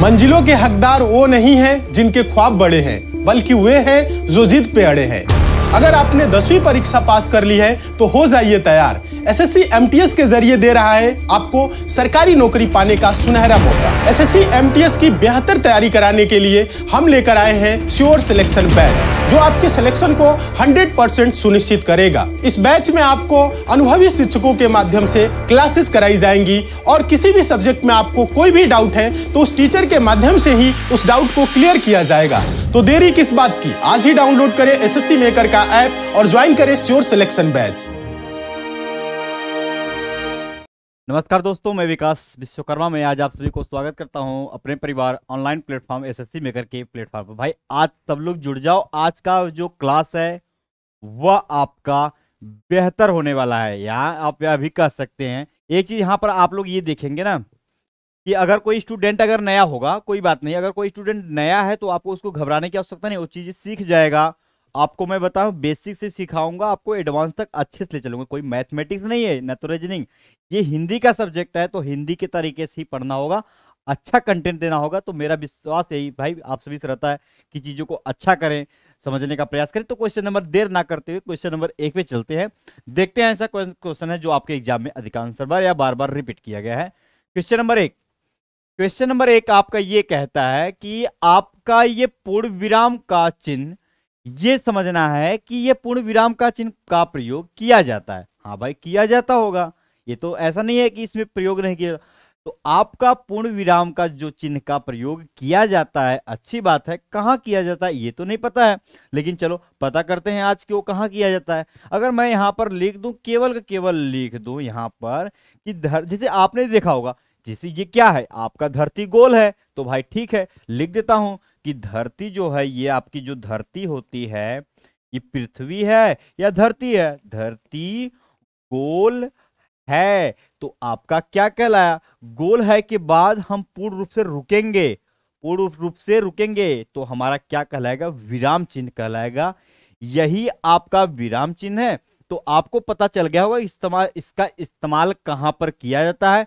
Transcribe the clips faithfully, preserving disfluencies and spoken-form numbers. मंजिलों के हकदार वो नहीं हैं जिनके ख्वाब बड़े हैं, बल्कि वे हैं जो जिद पे अड़े हैं। अगर आपने दसवीं परीक्षा पास कर ली है तो हो जाइए तैयार। एसएससी एमटीएस के जरिए दे रहा है आपको सरकारी नौकरी पाने का सुनहरा मौका। एसएससी एमटीएस की बेहतर तैयारी कराने के लिए हम लेकर आए हैं श्योर सिलेक्शन बैच, जो आपके सिलेक्शन को सौ परसेंट सुनिश्चित करेगा। इस बैच में आपको अनुभवी शिक्षकों के माध्यम से क्लासेस कराई जाएंगी और किसी भी सब्जेक्ट में आपको कोई भी डाउट है तो उस टीचर के माध्यम से ही उस डाउट को क्लियर किया जाएगा। तो देरी किस बात की, आज ही डाउनलोड करें एसएससी मेकर का ऐप और ज्वाइन करें श्योर सिलेक्शन बैच। नमस्कार दोस्तों, मैं विकास विश्वकर्मा में आज आप सभी को स्वागत करता हूं अपने परिवार ऑनलाइन प्लेटफॉर्म एसएससी मेकर के प्लेटफॉर्म पर। भाई आज सब लोग जुड़ जाओ, आज का जो क्लास है वह आपका बेहतर होने वाला है। यहाँ आप अभी कह सकते हैं एक चीज़, यहाँ पर आप लोग ये देखेंगे ना कि अगर कोई स्टूडेंट अगर नया होगा कोई बात नहीं, अगर कोई स्टूडेंट नया है तो आपको उसको घबराने की आवश्यकता नहीं, वो चीज़ें सीख जाएगा। आपको मैं बताऊं, बेसिक से सिखाऊंगा, आपको एडवांस तक अच्छे से ले चलूंगा। कोई मैथमेटिक्स नहीं है ना तो रीजनिंग, ये हिंदी का सब्जेक्ट है तो हिंदी के तरीके से ही पढ़ना होगा, अच्छा कंटेंट देना होगा। तो मेरा विश्वास यही भाई आप सभी से रहता है कि चीज़ों को अच्छा करें, समझने का प्रयास करें। तो क्वेश्चन नंबर देर ना करते हुए क्वेश्चन नंबर एक पे चलते हैं, देखते हैं ऐसा क्वेश्चन है जो आपके एग्जाम में अधिकांश बार या बार बार रिपीट किया गया है। क्वेश्चन नंबर एक, क्वेश्चन नंबर एक आपका ये कहता है कि आपका ये पूर्ण विराम का चिन्ह, ये समझना है कि ये पूर्ण विराम का चिन्ह का प्रयोग किया जाता है। हाँ भाई किया जाता होगा, ये तो ऐसा नहीं है कि इसमें प्रयोग नहीं किया। तो आपका पूर्ण विराम का जो चिन्ह का प्रयोग किया जाता है, अच्छी बात है, कहाँ किया जाता है ये तो नहीं पता है, लेकिन चलो पता करते हैं आज कि वो कहाँ किया जाता है। अगर मैं यहाँ पर लिख दूं, केवल का केवल लिख दूं यहाँ पर कि धर, जैसे आपने देखा होगा, जैसे ये क्या है आपका धरती गोल है, तो भाई ठीक है लिख देता हूँ कि धरती जो है, ये आपकी जो धरती होती है, ये पृथ्वी है या धरती है, धरती गोल है। तो आपका क्या कहलाया, गोल है के बाद हम पूर्ण रूप से रुकेंगे, पूर्ण रूप से रुकेंगे तो हमारा क्या कहलाएगा, विराम चिन्ह कहलाएगा। यही आपका विराम चिन्ह है। तो आपको पता चल गया होगा इस्तेमाल, इसका इस्तेमाल कहाँ पर किया जाता है,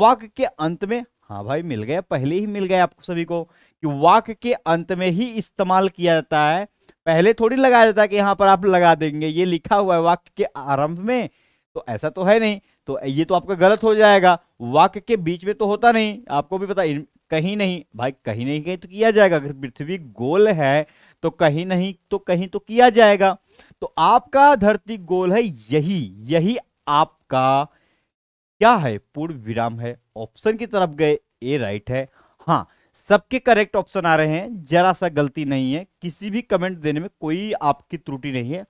वाक्य के अंत में। हाँ भाई मिल गया, पहले ही मिल गया आपको सभी को कि वाक्य के अंत में ही इस्तेमाल किया जाता है, पहले थोड़ी लगाया जाता है कि यहाँ पर आप लगा देंगे, ये लिखा हुआ है वाक्य के आरंभ में, तो ऐसा तो है नहीं, तो ये तो आपका गलत हो जाएगा। वाक्य के बीच में तो होता नहीं, आपको भी पता, कहीं नहीं भाई, कहीं नहीं कहीं तो किया जाएगा। अगर पृथ्वी गोल है तो कहीं नहीं तो कहीं तो किया जाएगा। तो आपका धरती गोल है, यही यही आपका क्या है, पूर्ण विराम है। ऑप्शन की तरफ गए, ए राइट है। हाँ सबके करेक्ट ऑप्शन आ रहे हैं, जरा सा गलती नहीं है, किसी भी कमेंट देने में कोई आपकी त्रुटि नहीं है।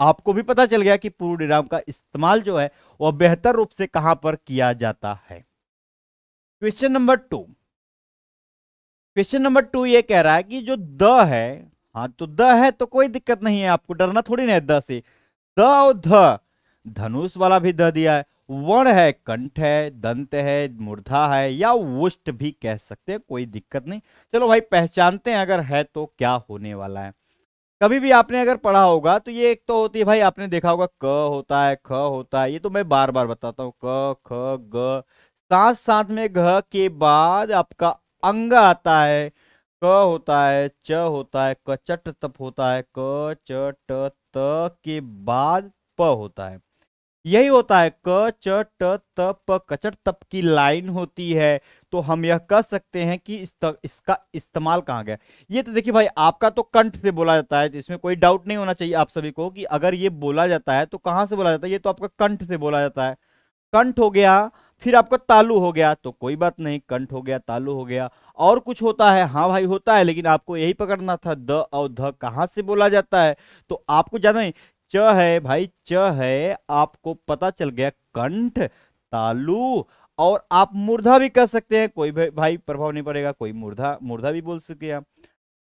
आपको भी पता चल गया कि पूर्ण विराम का इस्तेमाल जो है वह बेहतर रूप से कहां पर किया जाता है। Question number two, question number two ये कह रहा है कि जो द है, हाँ तो द है तो कोई दिक्कत नहीं है, आपको डरना थोड़ी नहीं है द से। द और ध, धनुष वाला भी द दिया है, वर्ण है, कंठ है, दंत है, मूर्धा है या वुष्ट भी कह सकते हैं, कोई दिक्कत नहीं। चलो भाई पहचानते हैं अगर है तो क्या होने वाला है। कभी भी आपने अगर पढ़ा होगा तो ये एक तो होती है भाई, आपने देखा होगा क होता है, ख होता है, ये तो मैं बार बार बताता हूँ, क ख ग, साथ साथ में घ के बाद आपका अंग आता है, क होता है, च होता है, क चट तप होता है, क च ट त के बाद प होता है, यही होता है क च ट त प, कचट तप की लाइन होती है। तो हम यह कह सकते हैं कि इस त, इसका इस्तेमाल कहाँ गया। ये तो देखिए भाई आपका तो कंठ से बोला जाता है, तो इसमें कोई डाउट नहीं होना चाहिए आप सभी को कि अगर ये बोला जाता है तो कहाँ से बोला जाता है, ये तो आपका कंठ से बोला जाता है। कंठ हो गया, फिर आपका तालु हो गया, तो कोई बात नहीं, कंठ हो गया, तालु हो गया, और कुछ होता है, हाँ भाई होता है, लेकिन आपको यही पकड़ना था द और ध कहाँ से बोला जाता है। तो आपको ज्यादा नहीं, च है भाई, च है, आपको पता चल गया कंठ, तालु, और आप मूर्धा भी कर सकते हैं, कोई भाई प्रभाव नहीं पड़ेगा, कोई मूर्धा मूर्धा भी बोल सकते हैं।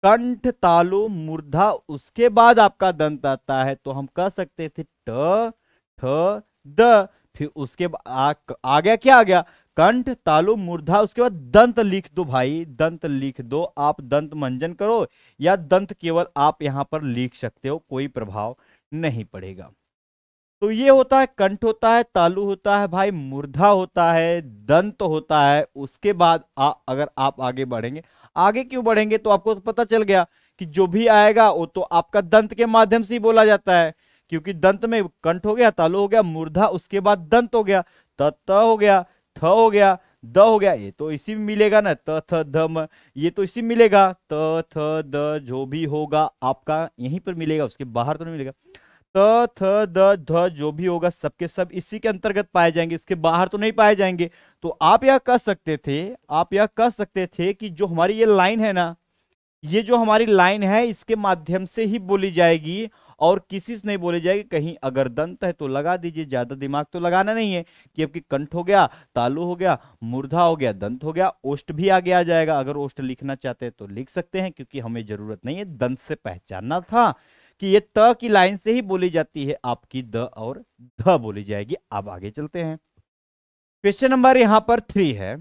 कंठ, तालु, मूर्धा, उसके बाद आपका दंत आता है, तो हम कह सकते थे ट ठ द, फिर उसके आ, आ गया क्या आ गया, कंठ, तालु, मूर्धा, उसके बाद दंत लिख दो भाई, दंत लिख दो, आप दंत मंजन करो या दंत केवल आप यहाँ पर लिख सकते हो, कोई प्रभाव नहीं पड़ेगा। तो ये होता है कंठ होता है, तालु होता है भाई, मूर्धा होता है, दंत होता है। उसके बाद आ, अगर आप आगे बढ़ेंगे, आगे क्यों बढ़ेंगे तो आपको पता चल गया कि जो भी आएगा वो तो आपका दंत के माध्यम से ही बोला जाता है, क्योंकि दंत में कंठ हो गया, तालु हो गया, मूर्धा, उसके बाद दंत हो गया, त त हो गया, थ हो गया, द हो गया। ये तो इसी में मिलेगा ना, त थ ध म, ये तो इसी में मिलेगा, त थ द जो भी होगा आपका यहीं पर मिलेगा, उसके बाहर तो नहीं मिलेगा। त थ द ध जो भी होगा सबके सब इसी के अंतर्गत पाए जाएंगे, इसके बाहर तो नहीं पाए जाएंगे। तो आप यह कह सकते थे, आप यह कह सकते थे कि जो हमारी ये लाइन है ना, ये जो हमारी लाइन है इसके माध्यम से ही बोली जाएगी और किसी से नहीं बोली जाएगी। कहीं अगर दंत है तो लगा दीजिए, ज्यादा दिमाग तो लगाना नहीं है कि आपकी कंठ हो गया, तालु हो गया, मूर्धा हो गया, दंत हो गया, ओष्ठ भी आगे आ जाएगा। अगर ओष्ठ लिखना चाहते हैं तो लिख सकते हैं, क्योंकि हमें जरूरत नहीं है। दंत से पहचानना था कि ये त की लाइन से ही बोली जाती है, आपकी द और ध बोली जाएगी। अब आगे चलते हैं, क्वेश्चन नंबर यहां पर थ्री है।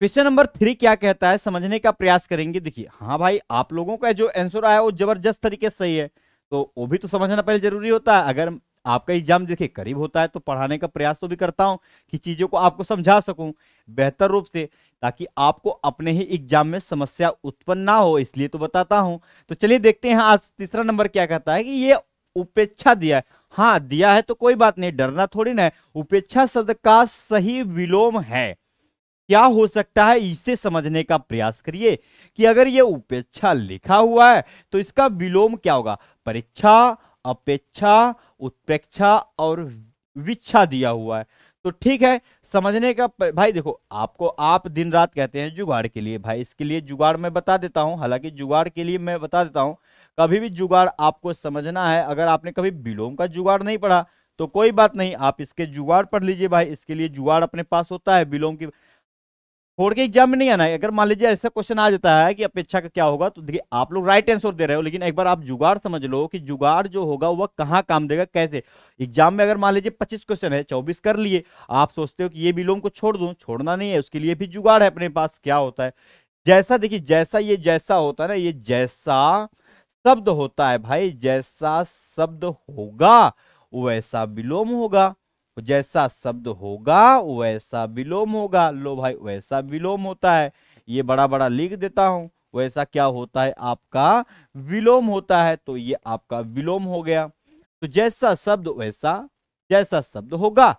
क्वेश्चन नंबर थ्री क्या कहता है समझने का प्रयास करेंगे। देखिए हाँ भाई, आप लोगों का जो आंसर आया वो जबरदस्त तरीके से सही है, तो वो भी तो समझना पहले जरूरी होता है। अगर आपका एग्जाम देखिए करीब होता है तो पढ़ाने का प्रयास तो भी करता हूँ कि चीजों को आपको समझा सकूं बेहतर रूप से, ताकि आपको अपने ही एग्जाम में समस्या उत्पन्न ना हो, इसलिए तो बताता हूँ। तो चलिए देखते हैं आज तीसरा नंबर क्या कहता है कि ये उपेक्षा दिया है। हाँ दिया है तो कोई बात नहीं, डरना थोड़ी ना है। उपेक्षा शब्द का सही विलोम है क्या हो सकता है, इसे समझने का प्रयास करिए कि अगर ये उपेक्षा लिखा हुआ है तो इसका विलोम क्या होगा। परीक्षा, अपेक्षा, उत्प्रेक्षा और विच्छा दिया हुआ है, तो ठीक है समझने का। भाई देखो आपको, आप दिन रात कहते हैं जुगाड़ के लिए, भाई इसके लिए जुगाड़ मैं बता देता हूं। हालांकि जुगाड़ के लिए मैं बता देता हूं, कभी भी जुगाड़ आपको समझना है। अगर आपने कभी विलोम का जुगाड़ नहीं पढ़ा तो कोई बात नहीं, आप इसके जुगाड़ पढ़ लीजिए भाई, इसके लिए जुगाड़ अपने पास होता है। विलोम की छोड़ के एग्जाम में नहीं आना है। अगर मान लीजिए ऐसा क्वेश्चन आ जाता है कि अपेक्षा का क्या होगा, तो देखिए आप लोग राइट आंसर दे रहे हो, लेकिन एक बार आप जुगाड़ समझ लो कि जुगाड़ जो होगा वह कहाँ काम देगा, कैसे। एग्जाम में अगर मान लीजिए पच्चीस क्वेश्चन है, चौबीस कर लिए, आप सोचते हो कि ये विलोम को छोड़ दूं, छोड़ना नहीं है, उसके लिए भी जुगाड़ है अपने पास। क्या होता है जैसा, देखिए जैसा, ये जैसा होता है ना, ये जैसा शब्द होता है भाई, जैसा शब्द होगा वैसा विलोम होगा, जैसा शब्द होगा वैसा विलोम होगा। लो भाई वैसा विलोम होता है, ये बड़ा बड़ा लिख देता हूं, वैसा क्या होता है आपका विलोम होता है, तो ये आपका विलोम हो गया। तो जैसा शब्द वैसा, जैसा शब्द होगा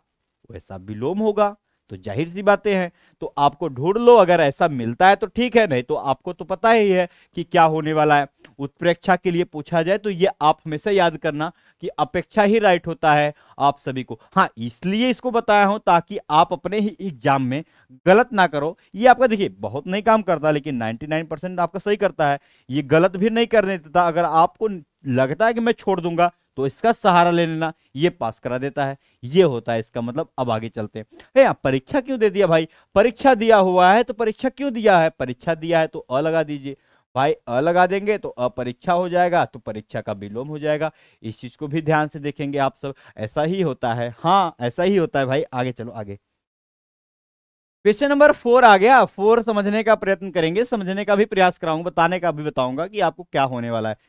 वैसा विलोम होगा, तो जाहिर सी बातें हैं। तो आपको ढूंढ लो, अगर ऐसा मिलता है तो ठीक है, नहीं तो आपको तो पता ही है कि क्या होने वाला है। उत्प्रेक्षा के लिए पूछा जाए तो ये आप हमेशा याद करना कि अपेक्षा ही राइट होता है आप सभी को। हाँ इसलिए इसको बताया हूं ताकि आप अपने ही एग्जाम में गलत ना करो। ये आपका देखिए बहुत नहीं काम करता, लेकिन नाइन्टी नाइन परसेंट आपका सही करता है, ये गलत भी नहीं करने देता। अगर आपको लगता है कि मैं छोड़ दूंगा तो इसका सहारा ले लेना, ये पास करा देता है, ये होता है इसका मतलब। अब आगे चलते हैं, परीक्षा क्यों दे दिया भाई, परीक्षा दिया हुआ है तो परीक्षा क्यों दिया है। परीक्षा दिया है तो अ लगा दीजिए भाई, अ लगा देंगे तो अपरीक्षा हो जाएगा, तो परीक्षा का विलोम हो जाएगा। इस चीज को भी ध्यान से देखेंगे आप सब, ऐसा ही होता है। हाँ ऐसा ही होता है भाई। आगे चलो, आगे क्वेश्चन नंबर फोर आ गया। फोर समझने का प्रयत्न करेंगे, समझने का भी प्रयास कराऊंगा, बताने का भी बताऊंगा कि आपको क्या होने वाला है।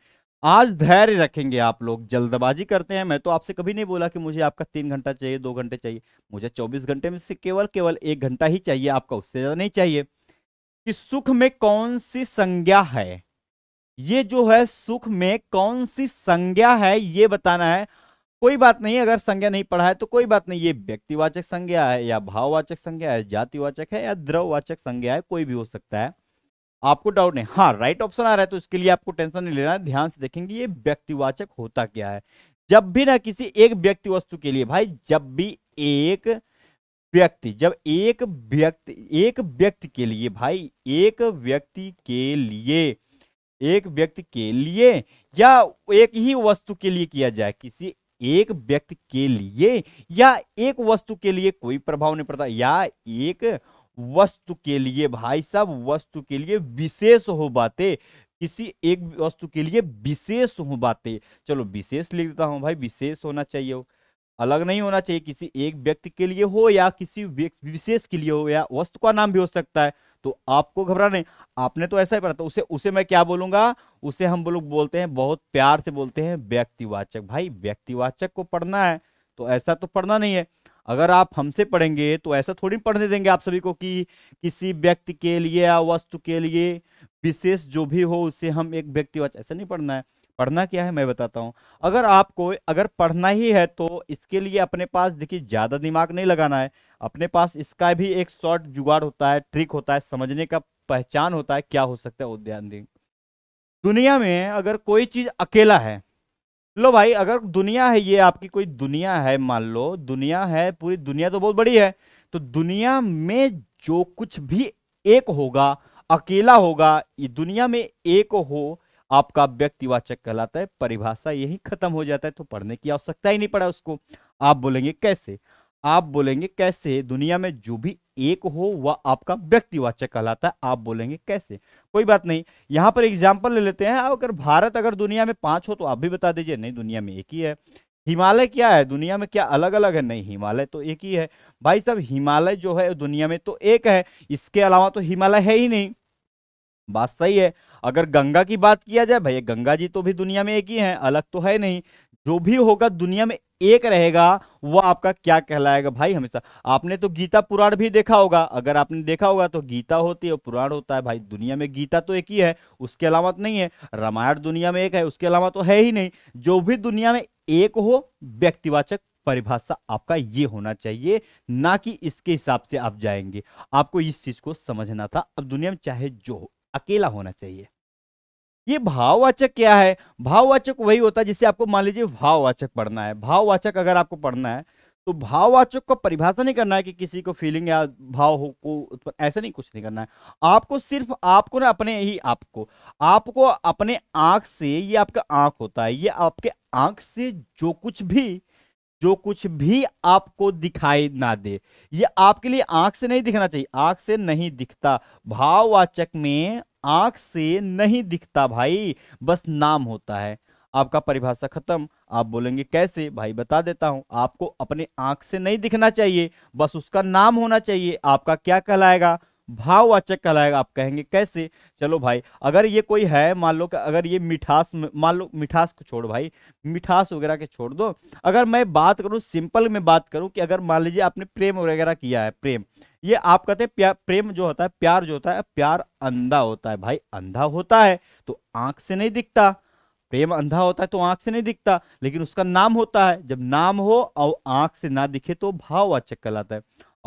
आज धैर्य रखेंगे आप लोग, जल्दबाजी करते हैं। मैं तो आपसे कभी नहीं बोला कि मुझे आपका तीन घंटा चाहिए, दो घंटे चाहिए, मुझे चौबीस घंटे में से केवल केवल एक घंटा ही चाहिए आपका, उससे ज़्यादा नहीं चाहिए। कि सुख में कौन सी संज्ञा है, ये जो है सुख में कौन सी संज्ञा है ये बताना है। कोई बात नहीं अगर संज्ञा नहीं पढ़ा है तो कोई बात नहीं, ये व्यक्तिवाचक संज्ञा है या भाववाचक संज्ञा है, जातिवाचक है या द्रववाचक संज्ञा है, कोई भी हो सकता है, आपको डाउट नहीं। हाँ राइट ऑप्शन आ रहा है तो इसके लिए आपको टेंशन नहीं लेना है, ध्यान से देखेंगे। ये व्यक्तिवाचक होता क्या है, जब भी ना किसी एक व्यक्ति वस्तु के लिए भाई, जब भी एक व्यक्ति, जब एक व्यक्ति, एक व्यक्ति के लिए भाई, एक व्यक्ति के लिए, एक व्यक्ति के लिए या एक ही वस्तु के लिए किया जाए, किसी एक व्यक्ति के लिए या एक वस्तु के लिए, कोई प्रभाव नहीं पड़ता, या एक वस्तु के लिए भाई साहब, वस्तु के लिए विशेष हो बातें, किसी एक वस्तु के लिए विशेष हो बातें। चलो विशेष लिख देता हूं भाई, विशेष होना चाहिए, हो अलग नहीं होना चाहिए, किसी एक व्यक्ति के लिए हो या किसी विशेष के लिए हो, या वस्तु का नाम भी हो सकता है, तो आपको घबराने, आपने तो ऐसा ही पढ़ा था, उसे उसे मैं क्या बोलूंगा, उसे हम लोग बोलते हैं, बहुत प्यार से बोलते हैं व्यक्तिवाचक। भाई व्यक्तिवाचक को पढ़ना है तो ऐसा तो पढ़ना नहीं है। अगर आप हमसे पढ़ेंगे तो ऐसा थोड़ी पढ़ने देंगे आप सभी को कि किसी व्यक्ति के लिए या वस्तु के लिए विशेष जो भी हो उसे हम एक व्यक्तिवाचक, ऐसा नहीं पढ़ना है। पढ़ना क्या है मैं बताता हूँ। अगर आपको अगर पढ़ना ही है तो इसके लिए अपने पास देखिए ज़्यादा दिमाग नहीं लगाना है, अपने पास इसका भी एक शॉर्ट जुगाड़ होता है, ट्रिक होता है, समझने का पहचान होता है, क्या हो सकता है वो ध्यान दें। दुनिया में अगर कोई चीज़ अकेला है, लो भाई अगर दुनिया है, ये आपकी कोई दुनिया है, मान लो दुनिया है, पूरी दुनिया तो बहुत बड़ी है, तो दुनिया में जो कुछ भी एक होगा, अकेला होगा, ये दुनिया में एक हो आपका व्यक्तिवाचक कहलाता है। परिभाषा यही खत्म हो जाता है, तो पढ़ने की आवश्यकता ही नहीं पड़ा उसको। आप बोलेंगे कैसे, आप बोलेंगे कैसे, दुनिया में जो भी एक हो वह आपका व्यक्तिवाचक कहलाता है, आप बोलेंगे कैसे। कोई बात नहीं, यहाँ पर एग्जाम्पल ले लेते हैं। अगर भारत अगर दुनिया में पांच हो तो आप भी बता दीजिए, नहीं दुनिया में एक ही है। हिमालय क्या है, दुनिया में क्या अलग अलग है, नहीं हिमालय तो एक ही है। भाई साहब हिमालय जो है दुनिया में तो एक है, इसके अलावा तो हिमालय है ही नहीं, बात सही है। अगर गंगा की बात किया जाए, भैया गंगा जी तो भी दुनिया में एक ही हैं, अलग तो है नहीं। जो भी होगा दुनिया में एक रहेगा वह आपका क्या कहलाएगा भाई, हमेशा। आपने तो गीता पुराण भी देखा होगा, अगर आपने देखा होगा तो गीता होती है और पुराण होता है। भाई दुनिया में गीता तो एक ही है, उसके अलावा तो नहीं है। रामायण दुनिया में एक है, उसके अलावा तो है ही नहीं। जो भी दुनिया में एक हो, व्यक्तिवाचक परिभाषा आपका ये होना चाहिए, ना कि इसके हिसाब से आप जाएंगे। आपको इस चीज को समझना था। अब दुनिया में चाहे जो हो, अकेला होना चाहिए। ये भाववाचक क्या है, भाववाचक वही होता है जिसे आपको मान लीजिए भाववाचक पढ़ना है। भाववाचक अगर आपको पढ़ना है तो भाववाचक को परिभाषा नहीं करना है कि किसी को फीलिंग या भाव हो को, ऐसा नहीं, कुछ नहीं करना है आपको। सिर्फ आपको ना अपने ही आपको आपको अपने आंख से, ये आपका आंख होता है, ये आपके आंख से जो कुछ भी जो कुछ भी आपको दिखाई ना दे, ये आपके लिए आंख से नहीं दिखना चाहिए। आंख से नहीं दिखता, भाववाचक में आंख से नहीं दिखता भाई, बस नाम होता है आपका। परिभाषा खत्म। आप बोलेंगे कैसे, भाई बता देता हूं। आपको अपने आंख से नहीं दिखना चाहिए, बस उसका नाम होना चाहिए। आपका क्या कहलाएगा, भाववाचक कहलाएगा। आप कहेंगे कैसे, चलो भाई अगर ये कोई है, मान लो अगर ये मिठास, मान लो मिठास को छोड़ भाई, मिठास वगैरह के छोड़ दो। अगर मैं बात करूं, सिंपल में बात करूं कि अगर मान लीजिए आपने प्रेम वगैरह किया है, प्रेम, ये आप कहते हैं प्रेम जो होता है, प्यार जो होता है, प्यार अंधा होता है। भाई अंधा होता है तो आंख से नहीं दिखता, प्रेम अंधा होता है तो आंख से नहीं दिखता, लेकिन उसका नाम होता है। जब नाम हो और आंख से ना दिखे तो भाववाचक कहलाता है।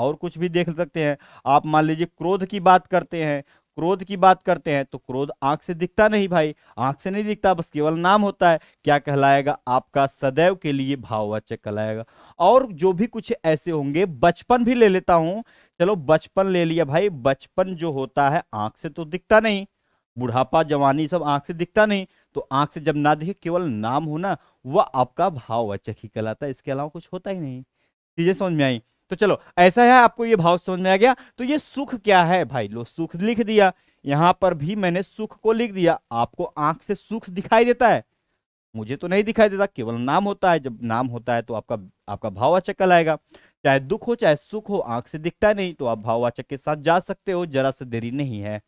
और कुछ भी देख सकते हैं आप, मान लीजिए क्रोध की बात करते हैं, क्रोध की बात करते हैं तो क्रोध आंख से दिखता नहीं भाई, आंख से नहीं दिखता, बस केवल नाम होता है। क्या कहलाएगा, आपका सदैव के लिए भाववाचक कहलाएगा। और जो भी कुछ ऐसे होंगे, बचपन भी ले लेता हूं, चलो बचपन ले लिया भाई। बचपन जो होता है आंख से तो दिखता नहीं, बुढ़ापा जवानी सब आंख से दिखता नहीं, तो आंख से जब ना दिखे, केवल नाम होना, वह आपका भाववाचक ही कहलाता है, इसके अलावा कुछ होता ही नहीं। चीजें समझ में आई तो चलो, ऐसा है, आपको ये भाव समझ में आ गया। तो ये सुख क्या है भाई, लो सुख लिख दिया, यहाँ पर भी मैंने सुख को लिख दिया। आपको आंख से सुख दिखाई देता है, मुझे तो नहीं दिखाई देता, केवल नाम होता है। जब नाम होता है तो आपका आपका भाववाचक कहलाएगा। चाहे दुख हो चाहे सुख हो, आंख से दिखता नहीं तो आप भाववाचक के साथ जा सकते हो, जरा से देरी नहीं है।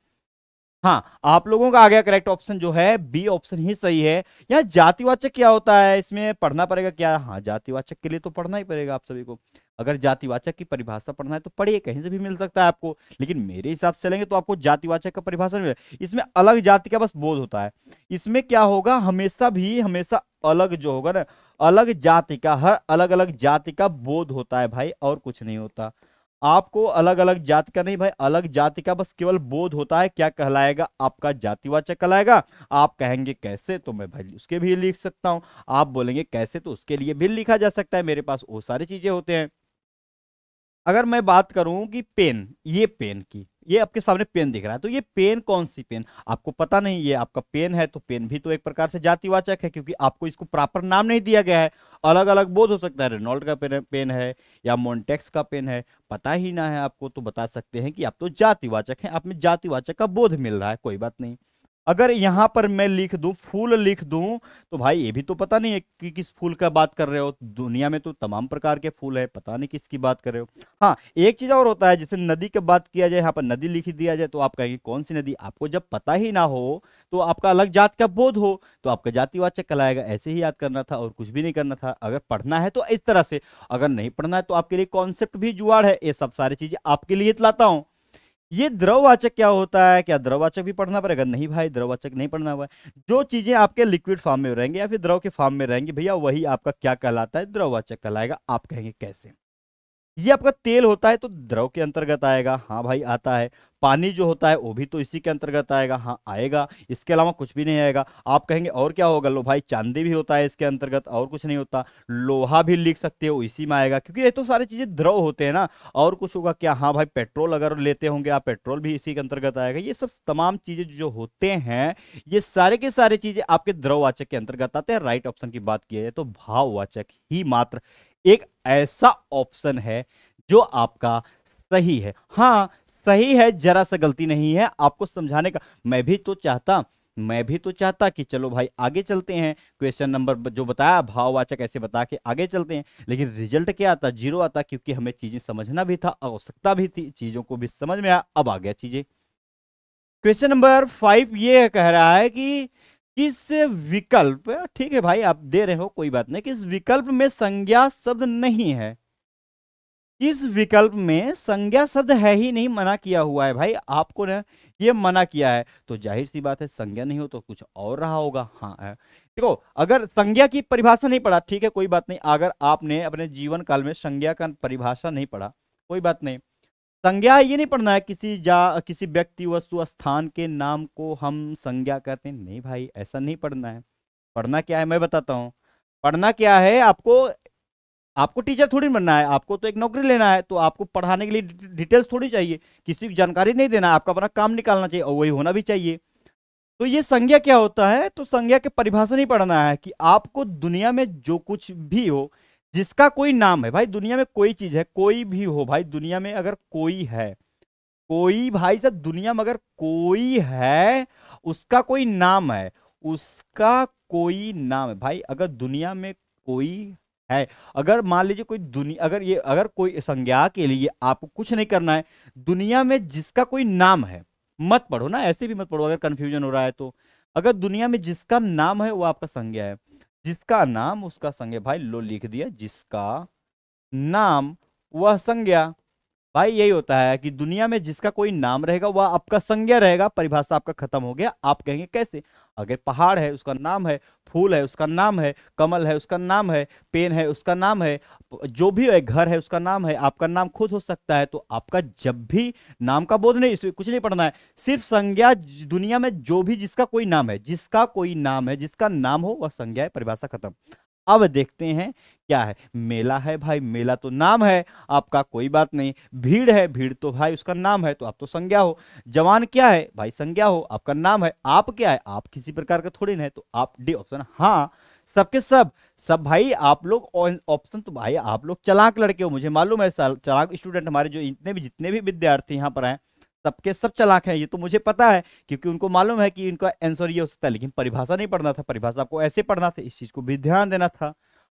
हाँ, आप लोगों का आ गया करेक्ट ऑप्शन जो है बी ऑप्शन ही सही है। यहाँ जातिवाचक क्या होता है, इसमें पढ़ना पड़ेगा क्या, हाँ जातिवाचक के लिए तो पढ़ना ही पड़ेगा आप सभी को। अगर जातिवाचक की परिभाषा पढ़ना है तो पढ़िए, कहीं से भी मिल सकता है आपको, लेकिन मेरे हिसाब से लेंगे तो आपको जातिवाचक का परिभाषा मिले। इसमें अलग जाति का बस बोध होता है। इसमें क्या होगा, हमेशा भी हमेशा अलग जो होगा ना, अलग जाति का, हर अलग अलग जाति का बोध होता है भाई, और कुछ नहीं होता। आपको अलग अलग जाति का नहीं भाई, अलग जाति का बस केवल बोध होता है। क्या कहलाएगा, आपका जातिवाचक कहलाएगा। आप कहेंगे कैसे, तो मैं भाई उसके भी लिख सकता हूँ। आप बोलेंगे कैसे, तो उसके लिए भी लिखा जा सकता है, मेरे पास वो सारी चीजें होते हैं। अगर मैं बात करूं कि पेन, ये पेन की, ये आपके सामने पेन दिख रहा है, तो ये पेन कौन सी पेन, आपको पता नहीं ये आपका पेन है, तो पेन भी तो एक प्रकार से जातिवाचक है, क्योंकि आपको इसको प्रॉपर नाम नहीं दिया गया है। अलग अलग बोध हो सकता है, रेनॉल्ड का पेन पेन है या मोन्टेक्स का पेन है, पता ही ना है आपको, तो बता सकते हैं कि आप तो जातिवाचक हैं, आप में जातिवाचक का बोध मिल रहा है, कोई बात नहीं। अगर यहां पर मैं लिख दूं फूल लिख दूं तो भाई ये भी तो पता नहीं है कि किस फूल का बात कर रहे हो। दुनिया में तो तमाम प्रकार के फूल है, पता नहीं किसकी बात कर रहे हो। हाँ, एक चीज और होता है, जैसे नदी की बात किया जाए, यहाँ पर नदी लिख दिया जाए तो आप कहेंगे कौन सी नदी, आपको जब पता ही ना हो तो आपका अलग जात का बोध हो तो आपका जातिवाचक कहलाएगा। ऐसे ही याद करना था और कुछ भी नहीं करना था। अगर पढ़ना है तो इस तरह से, अगर नहीं पढ़ना है तो आपके लिए कॉन्सेप्ट भी जुगाड़ है। ये सब सारी चीजें आपके लिए लाता हूँ। ये द्रववाचक क्या होता है, क्या द्रववाचक भी पढ़ना पड़ेगा? नहीं भाई, द्रववाचक नहीं पढ़ना हुआ है। जो चीजें आपके लिक्विड फॉर्म में रहेंगे या फिर द्रव के फॉर्म में रहेंगी भैया, वही आपका क्या कहलाता है? द्रववाचक कहलाएगा। आप कहेंगे कैसे? ये आपका तेल होता है तो द्रव के अंतर्गत आएगा। हाँ भाई आता है। पानी जो होता है वो भी तो इसी के अंतर्गत आएगा। हाँ आएगा, इसके अलावा कुछ भी नहीं आएगा। आप कहेंगे और क्या होगा? लो भाई चांदी भी होता है इसके अंतर्गत, और कुछ नहीं होता। लोहा भी लिख सकते हो, इसी में आएगा, क्योंकि ये तो सारी चीजें द्रव होते हैं ना। और कुछ होगा क्या? हाँ भाई पेट्रोल अगर लेते होंगे आप, पेट्रोल भी इसी के अंतर्गत आएगा। ये सब तमाम चीजें जो होते हैं, ये सारे के सारे चीजें आपके द्रववाचक के अंतर्गत आते हैं। राइट ऑप्शन की बात की जाए तो भाववाचक ही मात्र एक ऐसा ऑप्शन है जो आपका सही है। हाँ सही है, जरा सा गलती नहीं है। आपको समझाने का मैं भी तो चाहता मैं भी तो चाहता कि चलो भाई आगे चलते हैं। क्वेश्चन नंबर जो बताया भाववाचक ऐसे बता के आगे चलते हैं, लेकिन रिजल्ट क्या आता? जीरो आता, क्योंकि हमें चीजें समझना भी था, आवश्यकता भी थी, चीजों को भी समझ में आया। अब आ गया चीजें। क्वेश्चन नंबर फाइव ये कह रहा है कि किस विकल्प, ठीक है भाई आप दे रहे हो कोई बात नहीं, किस विकल्प में संज्ञा शब्द नहीं है? किस विकल्प में संज्ञा शब्द है ही नहीं, मना किया हुआ है भाई आपको ना, ये मना किया है तो जाहिर सी बात है संज्ञा नहीं हो तो कुछ और रहा होगा। हाँ है। देखो अगर संज्ञा की परिभाषा नहीं पढ़ा, ठीक है कोई बात नहीं, अगर आपने अपने जीवन काल में संज्ञा का परिभाषा नहीं पढ़ा कोई बात नहीं। संज्ञा ये नहीं पढ़ना है किसी जा किसी व्यक्ति वस्तु स्थान के नाम को हम संज्ञा कहते हैं। नहीं भाई ऐसा नहीं पढ़ना है। पढ़ना क्या है मैं बताता हूँ। पढ़ना क्या है, आपको आपको टीचर थोड़ी बनना है, आपको तो एक नौकरी लेना है, तो आपको पढ़ाने के लिए डिटेल्स थोड़ी चाहिए, किसी की जानकारी नहीं देना, आपका अपना काम निकालना चाहिए और वही होना भी चाहिए। तो ये संज्ञा क्या होता है, तो संज्ञा की परिभाषा नहीं पढ़ना है कि आपको दुनिया में जो कुछ भी हो जिसका कोई नाम है। भाई दुनिया में कोई चीज है, कोई भी हो भाई, दुनिया में अगर कोई है, कोई भाई साहब दुनिया में अगर कोई है उसका कोई नाम है, उसका कोई नाम है भाई। अगर दुनिया में कोई है, अगर मान लीजिए कोई दुनिया, अगर ये अगर कोई संज्ञा के लिए आपको कुछ नहीं करना है, दुनिया में जिसका कोई नाम है मत पढ़ो ना, ऐसे भी मत पढ़ो अगर कंफ्यूजन हो रहा है तो। अगर दुनिया में जिसका नाम है वो आपका संज्ञा है, जिसका नाम उसका संज्ञा। भाई लो लिख दिया, जिसका नाम वह संज्ञा। भाई यही होता है कि दुनिया में जिसका कोई नाम रहेगा वह आपका संज्ञा रहेगा। परिभाषा आपका खत्म हो गया। आप कहेंगे कैसे? अगर पहाड़ है उसका नाम है, फूल है उसका नाम है, कमल है उसका नाम है, पेन है उसका नाम है, जो भी है, घर है उसका नाम है, आपका नाम खुद हो सकता है। तो आपका जब भी नाम का बोध नहीं, इसमें कुछ नहीं पढ़ना है, सिर्फ संज्ञा। दुनिया में जो भी जिसका कोई नाम है, जिसका कोई नाम है, जिसका नाम हो वह संज्ञा है। परिभाषा खत्म। अब देखते हैं क्या है। मेला है भाई, मेला तो नाम है आपका, कोई बात नहीं। भीड़ है, भीड़ तो भाई उसका नाम है, तो आप तो संज्ञा हो। जवान क्या है भाई, संज्ञा हो, आपका नाम है। आप क्या है, आप किसी प्रकार का थोड़ी ना है, तो आप डी ऑप्शन। हाँ सबके सब सब भाई आप लोग ऑप्शन तो भाई आप लोग चालाक लड़के हो, मुझे मालूम है। चालाक स्टूडेंट हमारे जो इतने भी जितने भी विद्यार्थी यहाँ पर हैं सबके सब चालाक हैं, ये तो मुझे पता है, क्योंकि उनको मालूम है कि इनका आंसर ये हो सकता है। लेकिन परिभाषा नहीं पढ़ना था, परिभाषा आपको ऐसे पढ़ना था, इस चीज को भी ध्यान देना था।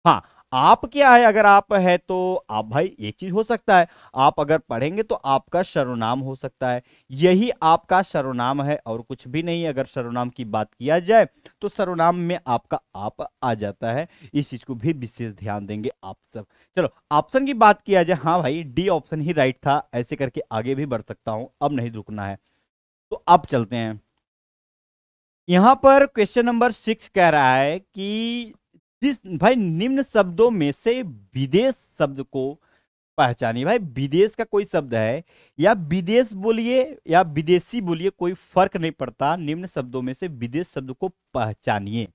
हाँ आप क्या है, अगर आप है तो आप भाई एक चीज हो सकता है, आप अगर पढ़ेंगे तो आपका सर्वनाम हो सकता है, यही आपका सर्वनाम है और कुछ भी नहीं। अगर सर्वनाम की बात किया जाए तो सर्वनाम में आपका आप आ जाता है, इस चीज को भी विशेष ध्यान देंगे आप सब। चलो ऑप्शन की बात किया जाए, हाँ भाई डी ऑप्शन ही राइट था। ऐसे करके आगे भी बढ़ सकता हूं, अब नहीं रुकना है। तो अब चलते हैं, यहाँ पर क्वेश्चन नंबर सिक्स कह रहा है कि जिस भाई निम्न शब्दों में से विदेश शब्द को पहचानिए। भाई विदेश का कोई शब्द है या विदेश बोलिए या विदेशी बोलिए, कोई फर्क नहीं पड़ता। निम्न शब्दों में से विदेश शब्द को पहचानिए।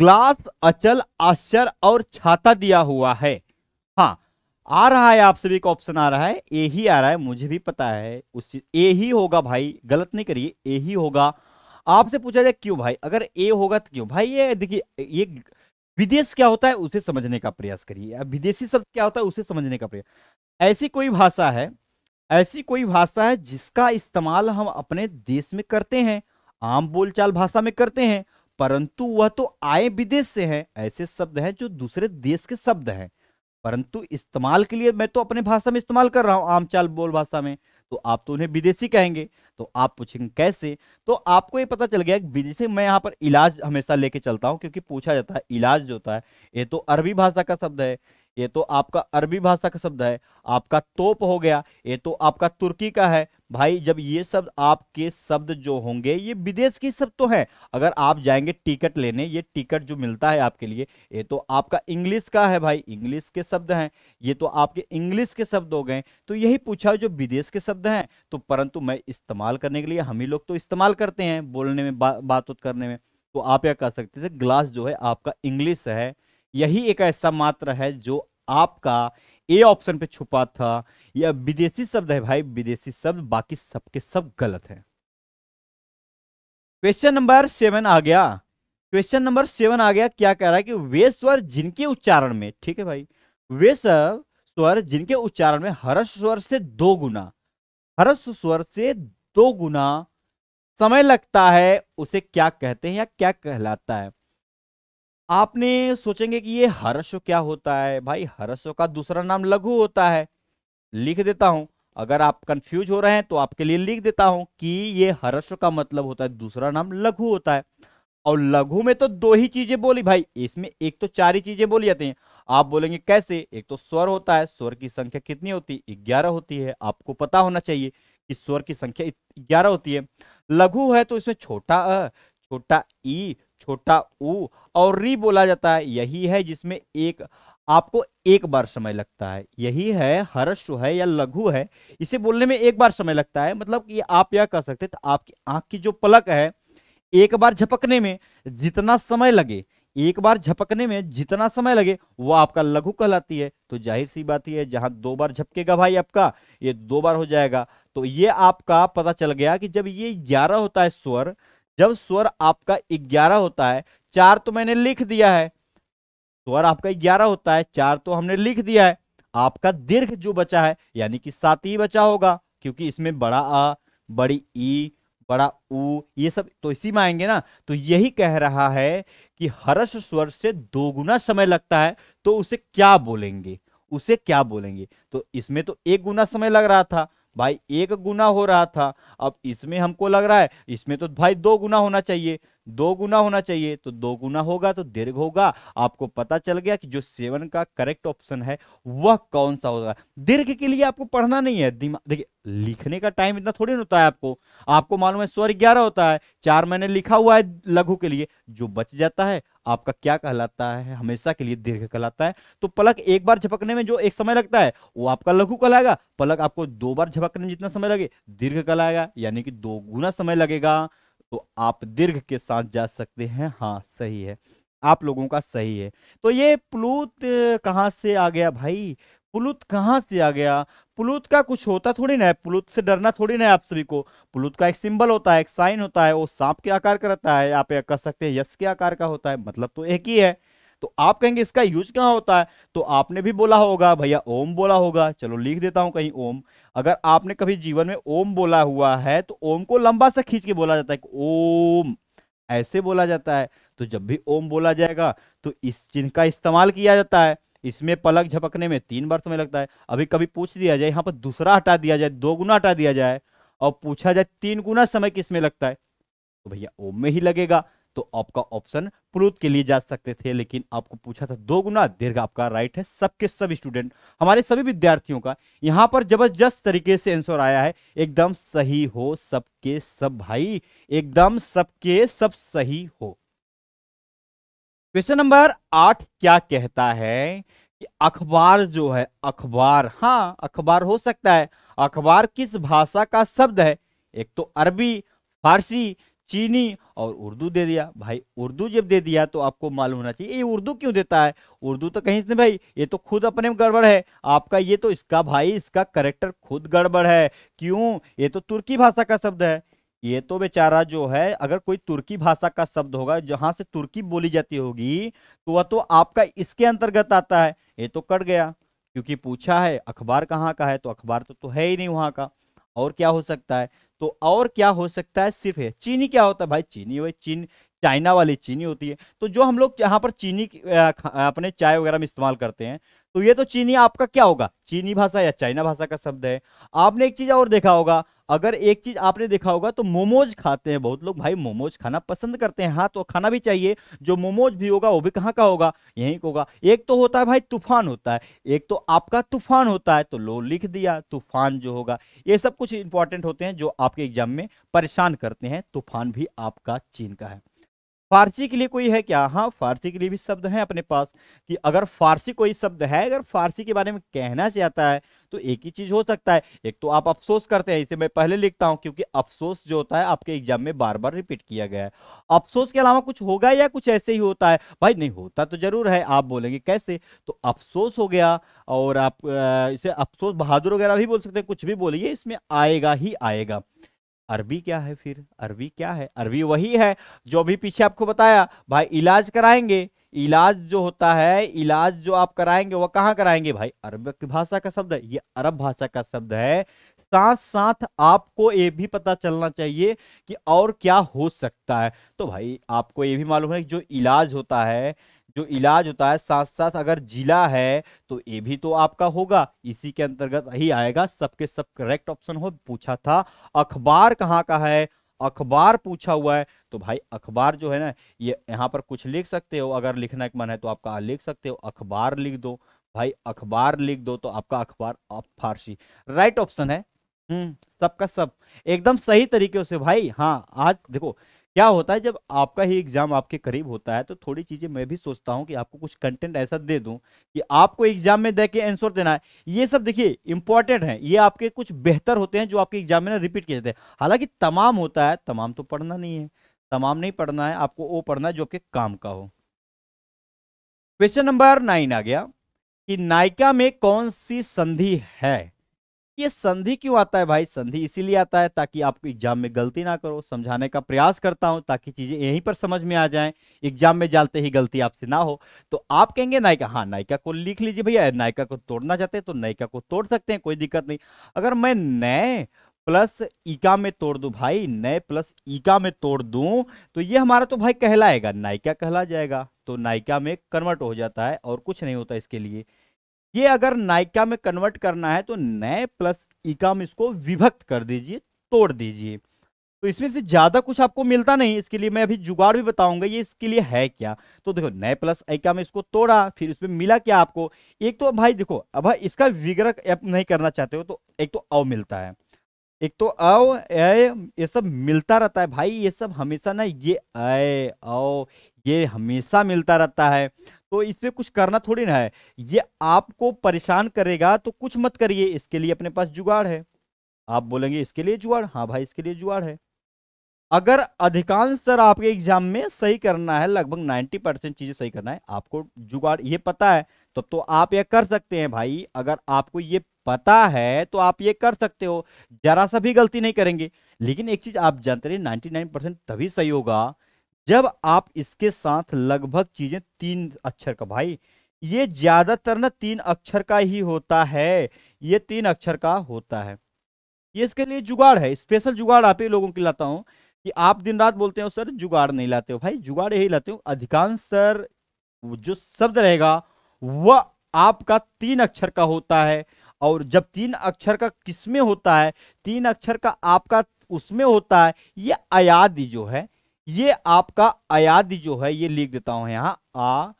ग्लास, अचल, आश्चर्य और छाता दिया हुआ है। हाँ आ रहा है, आप सभी का ऑप्शन आ रहा है, ए ही आ रहा है, मुझे भी पता है उस चीज ए ही होगा भाई, गलत नहीं करिए, ए ही होगा। आपसे पूछा जाए क्यों भाई, अगर ए होगा तो क्यों भाई? ये देखिए ये विदेश क्या होता है उसे समझने का प्रयास करिए, विदेशी शब्द क्या होता है उसे समझने का प्रयास। ऐसी कोई भाषा है, ऐसी कोई भाषा है जिसका इस्तेमाल हम अपने देश में करते हैं आम बोलचाल भाषा में करते हैं, परंतु वह तो आए विदेश से है। ऐसे शब्द हैं जो दूसरे देश के शब्द हैं, परंतु इस्तेमाल के लिए मैं तो अपने भाषा में इस्तेमाल कर रहा हूं, आम चाल बोल भाषा में, तो आप तो उन्हें विदेशी कहेंगे। तो आप पूछेंगे कैसे, तो आपको ये पता चल गया कि विदेशी। मैं यहाँ पर इलाज हमेशा लेके चलता हूँ क्योंकि पूछा जाता है इलाज जो होता है, ये तो अरबी भाषा का शब्द है, ये तो आपका अरबी भाषा का शब्द है। आपका तोप हो गया, ये तो आपका तुर्की का है। भाई जब ये शब्द आपके शब्द जो होंगे ये विदेश के शब्द तो हैं। अगर आप जाएंगे टिकट लेने, ये टिकट जो मिलता है आपके लिए, ये तो आपका इंग्लिश का है भाई, इंग्लिश के शब्द हैं, ये तो आपके इंग्लिश के शब्द हो गए। तो यही पूछा जो विदेश के शब्द हैं, तो परंतु मैं इस्तेमाल करने के लिए हम ही लोग तो इस्तेमाल करते हैं बोलने में, बा, बात करने में। तो आप यह कह सकते थे ग्लास जो है आपका इंग्लिश है। यही एक ऐसा मात्र है जो आपका ए ऑप्शन पे छुपा था, यह विदेशी शब्द है भाई, विदेशी शब्द। बाकी सबके सब गलत है। क्वेश्चन नंबर सेवन आ गया, क्वेश्चन नंबर सेवन आ गया। क्या कह रहा है कि वे स्वर जिनके उच्चारण में, ठीक है भाई, वे स्वर जिनके उच्चारण में हरस स्वर से दो गुना, हरस स्वर से दो गुना समय लगता है, उसे क्या कहते हैं या क्या कहलाता है। आपने सोचेंगे कि ये हर्ष क्या होता है। भाई हर्षों का दूसरा नाम लघु होता है। लिख देता हूं, अगर आप कंफ्यूज हो रहे हैं तो आपके लिए लिख देता हूं कि ये हर्ष का मतलब होता है दूसरा नाम लघु होता है। और लघु में तो दो ही चीजें बोली भाई, इसमें एक तो चार ही चीजें बोली जाती हैं। आप बोलेंगे कैसे, एक तो स्वर होता है, स्वर की संख्या कितनी होती है, ग्यारह होती है। आपको पता होना चाहिए कि स्वर की संख्या ग्यारह होती है। लघु है तो इसमें छोटा अ, छोटा ई, छोटा ऊ और री बोला जाता है। यही है जिसमें एक आपको एक बार समय लगता है। यही है हर्ष है या लघु है, इसे बोलने में एक बार समय लगता है। मतलब कि आप यह कह सकते हैं तो आपकी आंख की जो पलक है एक बार झपकने में जितना समय लगे, एक बार झपकने में जितना समय लगे वो आपका लघु कहलाती है। तो जाहिर सी बात है जहां दो बार झपकेगा भाई आपका ये दो बार हो जाएगा। तो ये आपका पता चल गया कि जब ये ग्यारह होता है स्वर, जब स्वर आपका ग्यारह होता है, चार तो मैंने लिख दिया है, स्वर आपका ग्यारह होता है, चार तो हमने लिख दिया है। आपका दीर्घ जो बचा है यानी कि सात ही बचा होगा, क्योंकि इसमें बड़ा आ, बड़ी ई, बड़ा ऊ, ये सब तो इसी में आएंगे ना। तो यही कह रहा है कि हर्ष स्वर से दो गुना समय लगता है, तो उसे क्या बोलेंगे, उसे क्या बोलेंगे। तो इसमें तो एक गुना समय लग रहा था भाई, एक गुना हो रहा था, अब इसमें हमको लग रहा है इसमें तो भाई दो गुना होना चाहिए, दो गुना होना चाहिए। तो दो गुना होगा तो दीर्घ होगा। आपको पता चल गया कि जो सेवन का करेक्ट ऑप्शन है वह कौन सा होगा। दीर्घ के लिए आपको पढ़ना नहीं है, देखिए लिखने का टाइम इतना थोड़ी होता है आपको। आपको मालूम है स्वर ग्यारह होता है, चार मैंने लिखा हुआ है लघु के लिए, जो बच जाता है आपका क्या कहलाता है, हमेशा के लिए दीर्घ कहलाता है। तो पलक एक बार झपकने में जो एक समय लगता है वो आपका लघु कहलाएगा। पलक आपको दो बार झपकने में जितना समय लगे दीर्घ कहलाएगा, यानी कि दो गुना समय लगेगा। तो आप दीर्घ के साथ जा सकते हैं। हाँ सही है, आप लोगों का सही है। तो ये प्लुत कहाँ से आ गया भाई, प्लुत कहाँ से आ गया। प्लुत का कुछ होता थोड़ी ना है, प्लुत से डरना थोड़ी ना है आप सभी को। प्लुत का एक सिंबल होता है, एक साइन होता है, वो सांप के आकार का रहता है, आप कह सकते हैं यश के आकार का होता है, मतलब तो एक ही है। तो आप कहेंगे इसका यूज कहाँ होता है, तो आपने भी बोला होगा भैया ओम बोला होगा। चलो लिख देता हूं कहीं ओम। अगर आपने कभी जीवन में ओम बोला हुआ है तो ओम को लंबा सा खींच के बोला जाता है, ओम ऐसे बोला जाता है। तो जब भी ओम बोला जाएगा तो इस चिन्ह का इस्तेमाल किया जाता है। इसमें पलक झपकने में तीन बार समय लगता है। अभी कभी पूछ दिया जाए यहाँ पर दूसरा हटा दिया जाए, दो गुना हटा दिया जाए और पूछा जाए तीन गुना समय किसमें लगता है, तो भैया ओम में ही लगेगा। तो आपका ऑप्शन प्लुत के लिए जा सकते थे, लेकिन आपको पूछा था दो गुना, दीर्घ आपका राइट है। सबके सब स्टूडेंट, हमारे सभी विद्यार्थियों का यहाँ पर जबरदस्त तरीके से आंसर आया है, एकदम सही हो सबके सब भाई, एकदम सबके सब सही हो। क्वेश्चन नंबर आठ क्या कहता है कि अखबार जो है, अखबार, हाँ अखबार हो सकता है। अखबार किस भाषा का शब्द है, एक तो अरबी, फारसी, चीनी और उर्दू दे दिया। भाई उर्दू जब दे दिया तो आपको मालूम होना चाहिए ये उर्दू क्यों देता है। उर्दू तो कहीं से भाई ये तो खुद अपने में गड़बड़ है आपका, ये तो इसका भाई इसका करेक्टर खुद गड़बड़ है। क्यों, ये तो तुर्की भाषा का शब्द है। ये तो बेचारा जो है, अगर कोई तुर्की भाषा का शब्द होगा जहां से तुर्की बोली जाती होगी तो वह तो आपका इसके अंतर्गत आता है। ये तो कट गया क्योंकि पूछा है अखबार कहाँ का है, तो अखबार तो, तो है ही नहीं वहाँ का। और क्या हो सकता है, तो और क्या हो सकता है, सिर्फ है। चीनी क्या होता है भाई, चीनी हुई चीन चाइना वाली चीनी होती है। तो जो हम लोग यहाँ पर चीनी अपने चाय वगैरह में इस्तेमाल करते हैं, तो ये तो चीनी आपका क्या होगा, चीनी भाषा या चाइना भाषा का शब्द है। आपने एक चीज और देखा होगा, अगर एक चीज आपने देखा होगा तो मोमोज खाते हैं बहुत लोग भाई, मोमोज खाना पसंद करते हैं। हाँ तो खाना भी चाहिए, जो मोमोज भी होगा वो भी कहाँ का होगा, यहीं का होगा। एक तो होता है भाई तूफान होता है, एक तो आपका तूफान होता है, तो लो लिख दिया तूफान जो होगा। ये सब कुछ इंपॉर्टेंट होते हैं जो आपके एग्जाम में परेशान करते हैं। तूफान भी आपका चीन का है। फारसी के लिए कोई है क्या, हाँ फारसी के लिए भी शब्द है अपने पास, कि अगर फारसी कोई शब्द है, अगर फारसी के बारे में कहना चाहता है तो एक ही चीज हो सकता है, एक तो आप अफसोस करते हैं, इसे मैं पहले लिखता हूं क्योंकि अफसोस जो होता है आपके एग्जाम में बार बार रिपीट किया गया है। अफसोस के अलावा कुछ होगा या कुछ ऐसे ही होता है भाई, नहीं होता तो जरूर है। आप बोलेंगे कैसे, तो अफसोस हो गया, और आप इसे अफसोस बहादुर वगैरह भी बोल सकते हैं, कुछ भी बोलिए इसमें आएगा ही आएगा। अरबी क्या है फिर, अरबी क्या है, अरबी वही है जो अभी पीछे आपको बताया भाई, इलाज कराएंगे। इलाज जो होता है, इलाज जो आप कराएंगे वह कहाँ कराएंगे भाई, अरब की भाषा का शब्द है, ये अरब भाषा का शब्द है। साथ साथ आपको ये भी पता चलना चाहिए कि और क्या हो सकता है, तो भाई आपको ये भी मालूम है जो इलाज होता है, जो इलाज होता है साथ साथ अगर जिला है तो ये भी तो आपका होगा, इसी के अंतर्गत ही आएगा। सबके सब करेक्ट ऑप्शन हो। पूछा था अखबार कहाँ का है, अखबार पूछा हुआ है, तो भाई अखबार जो है ना ये यहाँ पर कुछ लिख सकते हो, अगर लिखना एक मन है तो आपका लिख सकते हो, अखबार लिख दो भाई, अखबार लिख दो तो आपका अखबार आप फारसी राइट ऑप्शन है। हम्म सबका सब एकदम सही तरीके से भाई। हाँ आज देखो क्या होता है, जब आपका ही एग्जाम आपके करीब होता है तो थोड़ी चीजें मैं भी सोचता हूँ कि आपको कुछ कंटेंट ऐसा दे दूं कि आपको एग्जाम में दे के आंसर देना है। ये सब देखिए इंपॉर्टेंट है, ये आपके कुछ बेहतर होते हैं जो आपके एग्जाम में ना रिपीट किए जाते हैं। हालांकि तमाम होता है, तमाम तो पढ़ना नहीं है, तमाम नहीं पढ़ना है, आपको वो पढ़ना है जो आपके काम का हो। क्वेश्चन नंबर नाइन आ गया कि नायिका में कौन सी संधि है। ये संधि क्यों आता है भाई, संधि इसीलिए आता है ताकि आपको एग्जाम में गलती ना करो, समझाने का प्रयास करता हूं ताकि चीजें यहीं पर समझ में आ जाएं, एग्जाम में जाते ही गलती आपसे ना हो। तो आप कहेंगे नायिका, हाँ नायिका को लिख लीजिए भैया, नायिका को तोड़ना चाहते हैं तो नायिका को तोड़ सकते हैं, कोई दिक्कत नहीं। अगर मैं नए प्लस ईका में तोड़ दूं भाई, नए प्लस ईका में तोड़ दूं तो ये हमारा तो भाई कहलाएगा नायिका कहला जाएगा, तो नायिका में कन्वर्ट हो जाता है और कुछ नहीं होता इसके लिए। ये अगर नायिका में कन्वर्ट करना है तो नए प्लस इका में इसको विभक्त कर दीजिए, तोड़ दीजिए, तो इसमें से ज्यादा कुछ आपको मिलता नहीं। इसके लिए मैं अभी जुगाड़ भी बताऊंगा ये इसके लिए है क्या। तो देखो नए प्लस इका में इसको तोड़ा, फिर इसमें मिला क्या आपको, एक तो भाई देखो अब इसका विग्रह आप नहीं करना चाहते हो तो एक तो अव मिलता है, एक तो अव ये सब मिलता रहता है भाई, ये सब हमेशा ना ये अय अव ये हमेशा मिलता रहता है, तो इसमें कुछ करना थोड़ी ना है, ये आपको परेशान करेगा तो कुछ मत करिए। इसके लिए अपने पास जुगाड़ है। आप बोलेंगे इसके लिए जुगाड़, हाँ भाई इसके लिए जुगाड़ है। अगर अधिकांश सर आपके एग्जाम में सही करना है, लगभग नब्बे परसेंट चीजें सही करना है, आपको जुगाड़ ये पता है तब तो आप ये कर सकते हैं भाई। अगर आपको ये पता है तो आप ये कर सकते हो, जरा सा भी गलती नहीं करेंगे। लेकिन एक चीज आप जानते रहिए, निन्यानवे परसेंट तभी सही होगा जब आप इसके साथ लगभग चीजें तीन अक्षर का, भाई ये ज्यादातर ना तीन अक्षर का ही होता है, ये तीन अक्षर का होता है। ये इसके लिए जुगाड़ है, स्पेशल जुगाड़ आप ही लोगों के लाता हूं कि आप दिन रात बोलते हो सर जुगाड़ नहीं लाते हो, भाई जुगाड़ यही लाते हो। अधिकांश सर जो शब्द रहेगा वह आपका तीन अक्षर का होता है, और जब तीन अक्षर का किसमें होता है, तीन अक्षर का आपका उसमें होता है। ये अयादी जो है, ये आपका अयादी जो है, ये लिख देता हूं यहां आ,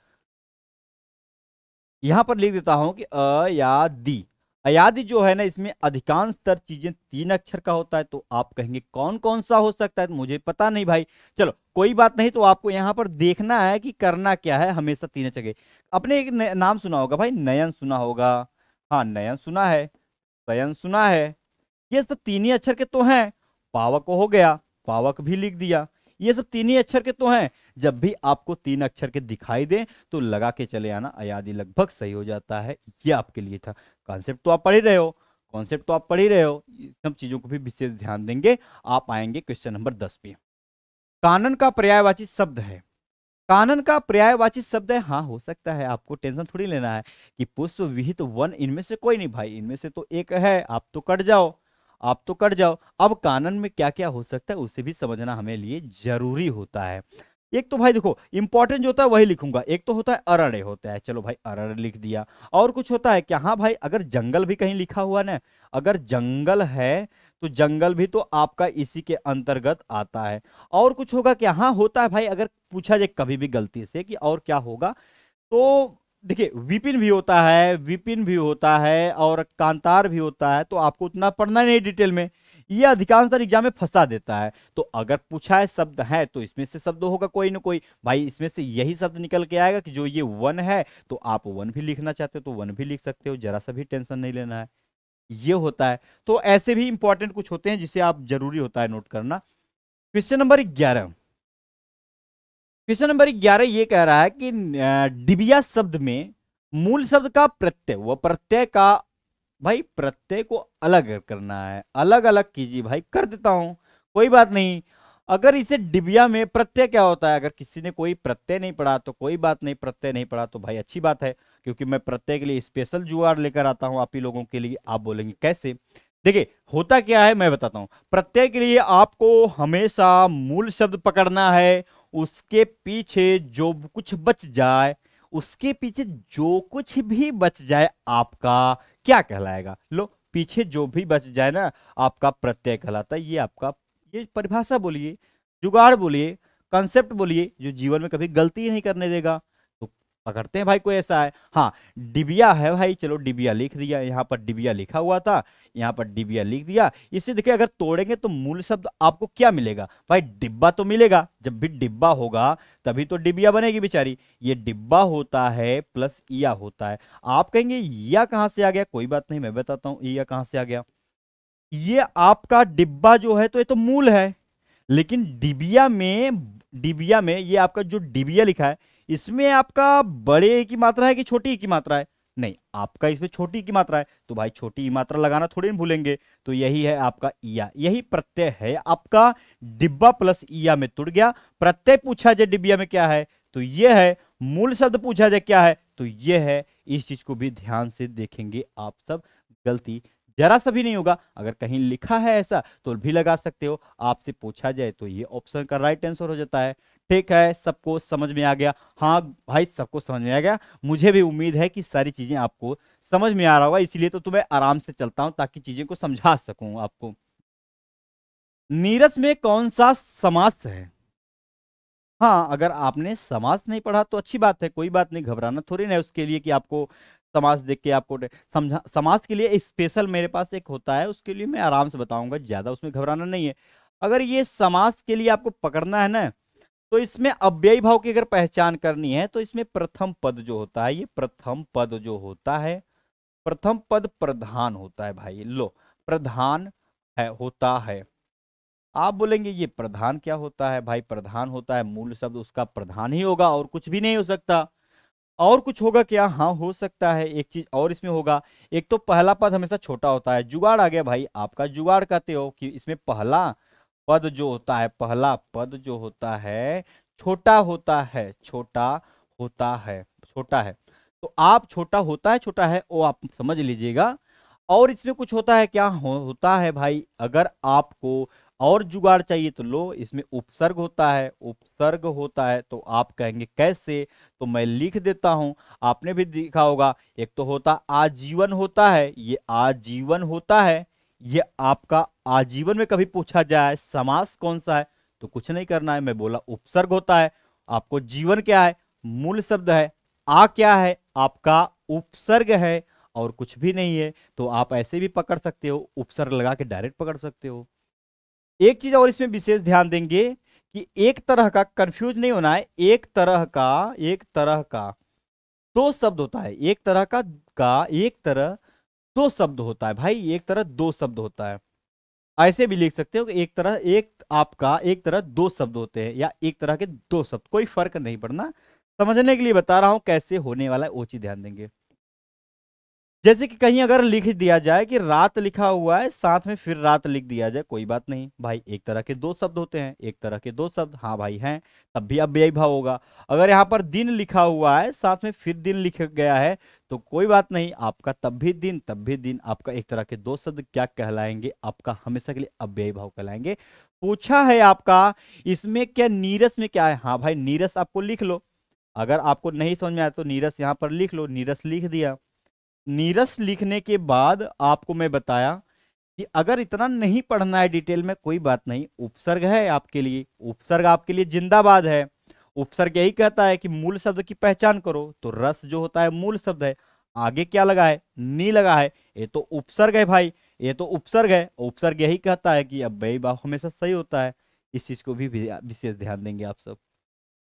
यहां पर लिख देता हूं कि अयादी। अयादी जो है ना इसमें अधिकांशतर चीजें तीन अक्षर का होता है, तो आप कहेंगे कौन कौन सा हो सकता है, तो मुझे पता नहीं भाई, चलो कोई बात नहीं। तो आपको यहाँ पर देखना है कि करना क्या है, हमेशा तीन अक्षर के। आपने एक नाम सुना होगा भाई, नयन सुना होगा, हाँ नयन सुना है, सयन सुना है, ये सब तीन ही अक्षर के तो हैं। पावक हो गया, पावक भी लिख दिया, ये सब तीन ही अक्षर के तो हैं। जब भी आपको तीन अक्षर के दिखाई दें तो लगा के चले आना, अयादी लगभग सही हो जाता है। ये आपके लिए था। कॉन्सेप्ट तो आप पढ़ ही रहे हो, कॉन्सेप्ट तो आप पढ़ ही रहे हो, सब चीजों को भी विशेष ध्यान देंगे। आप आएंगे क्वेश्चन नंबर दस पे। कानन का पर्यायवाची शब्द है, कानन का पर्यायवाची शब्द है, हाँ हो सकता है, आपको टेंशन थोड़ी लेना है कि पुष्प विहित वन, इनमें से कोई नहीं भाई, इनमें से तो एक है, आप तो कट जाओ। आप तो कर जाओ। अब कानन में क्या क्या हो सकता है उसे भी समझना हमें लिए जरूरी होता है। एक तो भाई देखो इंपॉर्टेंट जो होता है वही लिखूंगा। एक तो होता है अरण्य होता है, चलो भाई अरण्य लिख दिया। और कुछ होता है क्या? हाँ भाई अगर जंगल भी कहीं लिखा हुआ ना, अगर जंगल है तो जंगल भी तो आपका इसी के अंतर्गत आता है। और कुछ होगा क्या? हाँ होता है भाई, अगर पूछा जाए कभी भी गलती से कि और क्या होगा तो देखिए विपिन भी होता है, विपिन भी होता है और कांतार भी होता है, तो आपको उतना पढ़ना नहीं डिटेल में, ये अधिकांशतः एग्जाम में फंसा देता है। तो अगर पूछा है शब्द है तो इसमें से शब्द होगा कोई ना कोई, भाई इसमें से यही शब्द निकल के आएगा कि जो ये वन है तो आप वन भी लिखना चाहते हो तो वन भी लिख सकते हो, जरा सा भी टेंशन नहीं लेना है, ये होता है। तो ऐसे भी इंपॉर्टेंट कुछ होते हैं जिसे आप जरूरी होता है नोट करना। क्वेश्चन नंबर ग्यारह, क्वेश्चन नंबर ग्यारह ये कह रहा है कि डिबिया शब्द में मूल शब्द का प्रत्यय व प्रत्यय का, भाई प्रत्यय को अलग करना है, अलग अलग कीजिए भाई, कर देता हूं कोई बात नहीं। अगर इसे डिबिया में प्रत्यय क्या होता है, अगर किसी ने कोई प्रत्यय नहीं पढ़ा तो कोई बात नहीं, प्रत्यय नहीं पढ़ा तो भाई अच्छी बात है, क्योंकि मैं प्रत्यय के लिए स्पेशल जुगाड़ लेकर आता हूं आप ही लोगों के लिए। आप बोलेंगे कैसे? देखिए होता क्या है मैं बताता हूं। प्रत्यय के लिए आपको हमेशा मूल शब्द पकड़ना है, उसके पीछे जो कुछ बच जाए, उसके पीछे जो कुछ भी बच जाए आपका क्या कहलाएगा? लो पीछे जो भी बच जाए ना आपका प्रत्यय कहलाता है। ये आपका ये परिभाषा बोलिए, जुगाड़ बोलिए, कॉन्सेप्ट बोलिए, जो जीवन में कभी गलती नहीं करने देगा। तो पकड़ते हैं भाई कोई ऐसा है। हाँ डिबिया है भाई, चलो डिबिया लिख दिया, यहाँ पर डिबिया लिखा हुआ था, यहाँ पर डिबिया लिख दिया। इससे देखिए अगर तोड़ेंगे तो मूल शब्द आपको क्या मिलेगा? भाई डिब्बा तो मिलेगा, जब भी डिब्बा होगा तभी तो डिबिया बनेगी बेचारी। ये डिब्बा होता है प्लस ईया होता है। आप कहेंगे ईया कहाँ से आ गया? कोई बात नहीं मैं बताता हूँ ईया कहाँ से आ गया। ये आपका डिब्बा जो है तो ये तो मूल है, लेकिन डिबिया में, डिबिया में ये आपका जो डिबिया लिखा है इसमें आपका बड़े की मात्रा है कि छोटी की मात्रा है? नहीं आपका इसमें छोटी की मात्रा है, तो भाई छोटी की मात्रा लगाना थोड़ी भूलेंगे। तो यही है आपका ईया, यही प्रत्यय है आपका। डिब्बा प्लस ईया में टूट गया। प्रत्यय पूछा जाए डिबिया में क्या है तो ये है, मूल शब्द पूछा जाए क्या है तो ये है। इस चीज को भी ध्यान से देखेंगे आप सब, गलती जरा सा भी नहीं होगा। अगर कहीं लिखा है ऐसा तो भी लगा सकते हो, आपसे पूछा जाए तो ये ऑप्शन का राइट आंसर हो जाता है। ठीक है सबको समझ में आ गया? हाँ भाई सबको समझ में आ गया, मुझे भी उम्मीद है कि सारी चीजें आपको समझ में आ रहा होगा, इसीलिए तो तुम्हें आराम से चलता हूं ताकि चीजें को समझा सकूं आपको। नीरस में कौन सा समास है? हाँ अगर आपने समास नहीं पढ़ा तो अच्छी बात है, कोई बात नहीं, घबराना थोड़ी ना है उसके लिए कि आपको समास देख के आपको समझा। समास के लिए स्पेशल मेरे पास एक होता है, उसके लिए मैं आराम से बताऊंगा, ज्यादा उसमें घबराना नहीं है। अगर ये समास के लिए आपको पकड़ना है ना तो इसमें अव्ययी भाव की अगर पहचान करनी है तो इसमें प्रथम पद जो होता है, ये प्रथम पद जो होता है, प्रथम पद प्रधान होता है भाई। लो प्रधान है, होता है। आप बोलेंगे ये प्रधान क्या होता है? भाई प्रधान होता है, मूल शब्द उसका प्रधान ही होगा और कुछ भी नहीं हो सकता। और कुछ होगा क्या? हाँ हो सकता है। एक चीज और इसमें होगा, एक तो पहला पद हमेशा छोटा होता है। जुगाड़ आ गया भाई आपका, जुगाड़ कहते हो कि इसमें पहला पद जो होता है, पहला पद जो होता है छोटा होता है, छोटा होता है, छोटा है। तो आप छोटा होता है, छोटा है वो आप समझ लीजिएगा। और इसमें कुछ होता है क्या? हो, होता है भाई। अगर आपको और जुगाड़ चाहिए तो लो इसमें उपसर्ग होता है, उपसर्ग होता है। तो आप कहेंगे कैसे? तो मैं लिख देता हूं, आपने भी देखा होगा। एक तो होता आजीवन होता है, ये आजीवन होता है, ये आपका आजीवन में कभी पूछा जाए समास कौन सा है तो कुछ नहीं करना है, मैं बोला उपसर्ग होता है। आपको जीवन क्या है? मूल शब्द है। आ क्या है? आपका उपसर्ग है और कुछ भी नहीं है। तो आप ऐसे भी पकड़ सकते हो, उपसर्ग लगा के डायरेक्ट पकड़ सकते हो। एक चीज और इसमें विशेष ध्यान देंगे कि एक तरह का कंफ्यूज नहीं होना है। एक तरह का, एक तरह का दो शब्द होता है, एक तरह का का एक तरह दो शब्द होता है भाई, एक तरह दो शब्द होता है। ऐसे भी लिख सकते हो कि एक तरह एक आपका, एक तरह दो शब्द होते हैं या एक तरह के दो शब्द, कोई फर्क नहीं पड़ना। समझने के लिए बता रहा हूं कैसे होने वाला है, वो चीज ध्यान देंगे। जैसे कि कहीं अगर लिख दिया जाए कि रात लिखा हुआ है, साथ में फिर रात लिख दिया जाए, कोई बात नहीं भाई, एक तरह के दो शब्द होते हैं, एक तरह के दो शब्द हाँ भाई हैं, तब भी अव्ययी भाव होगा। अगर यहाँ पर दिन लिखा हुआ है साथ में फिर दिन लिख गया है तो कोई बात नहीं, आपका तब भी दिन तब भी दिन आपका एक तरह के दो शब्द क्या कहलाएंगे, आपका हमेशा के लिए अव्ययी भाव कहलाएंगे। पूछा है आपका इसमें क्या नीरस में क्या है, हाँ भाई नीरस आपको लिख लो, अगर आपको नहीं समझ में आया तो नीरस यहाँ पर लिख लो, नीरस लिख दिया। नीरस लिखने के बाद आपको मैं बताया कि अगर इतना नहीं पढ़ना है डिटेल में कोई बात नहीं, उपसर्ग है आपके लिए, उपसर्ग आपके लिए जिंदाबाद है। उपसर्ग यही कहता है कि मूल शब्द की पहचान करो, तो रस जो होता है मूल शब्द है, आगे क्या लगा है, नी लगा है, ये तो उपसर्ग है भाई, ये तो उपसर्ग है। उपसर्ग यही कहता है कि अव्ययी भाव हमेशा सही होता है, इस चीज को भी विशेष ध्यान देंगे आप सब।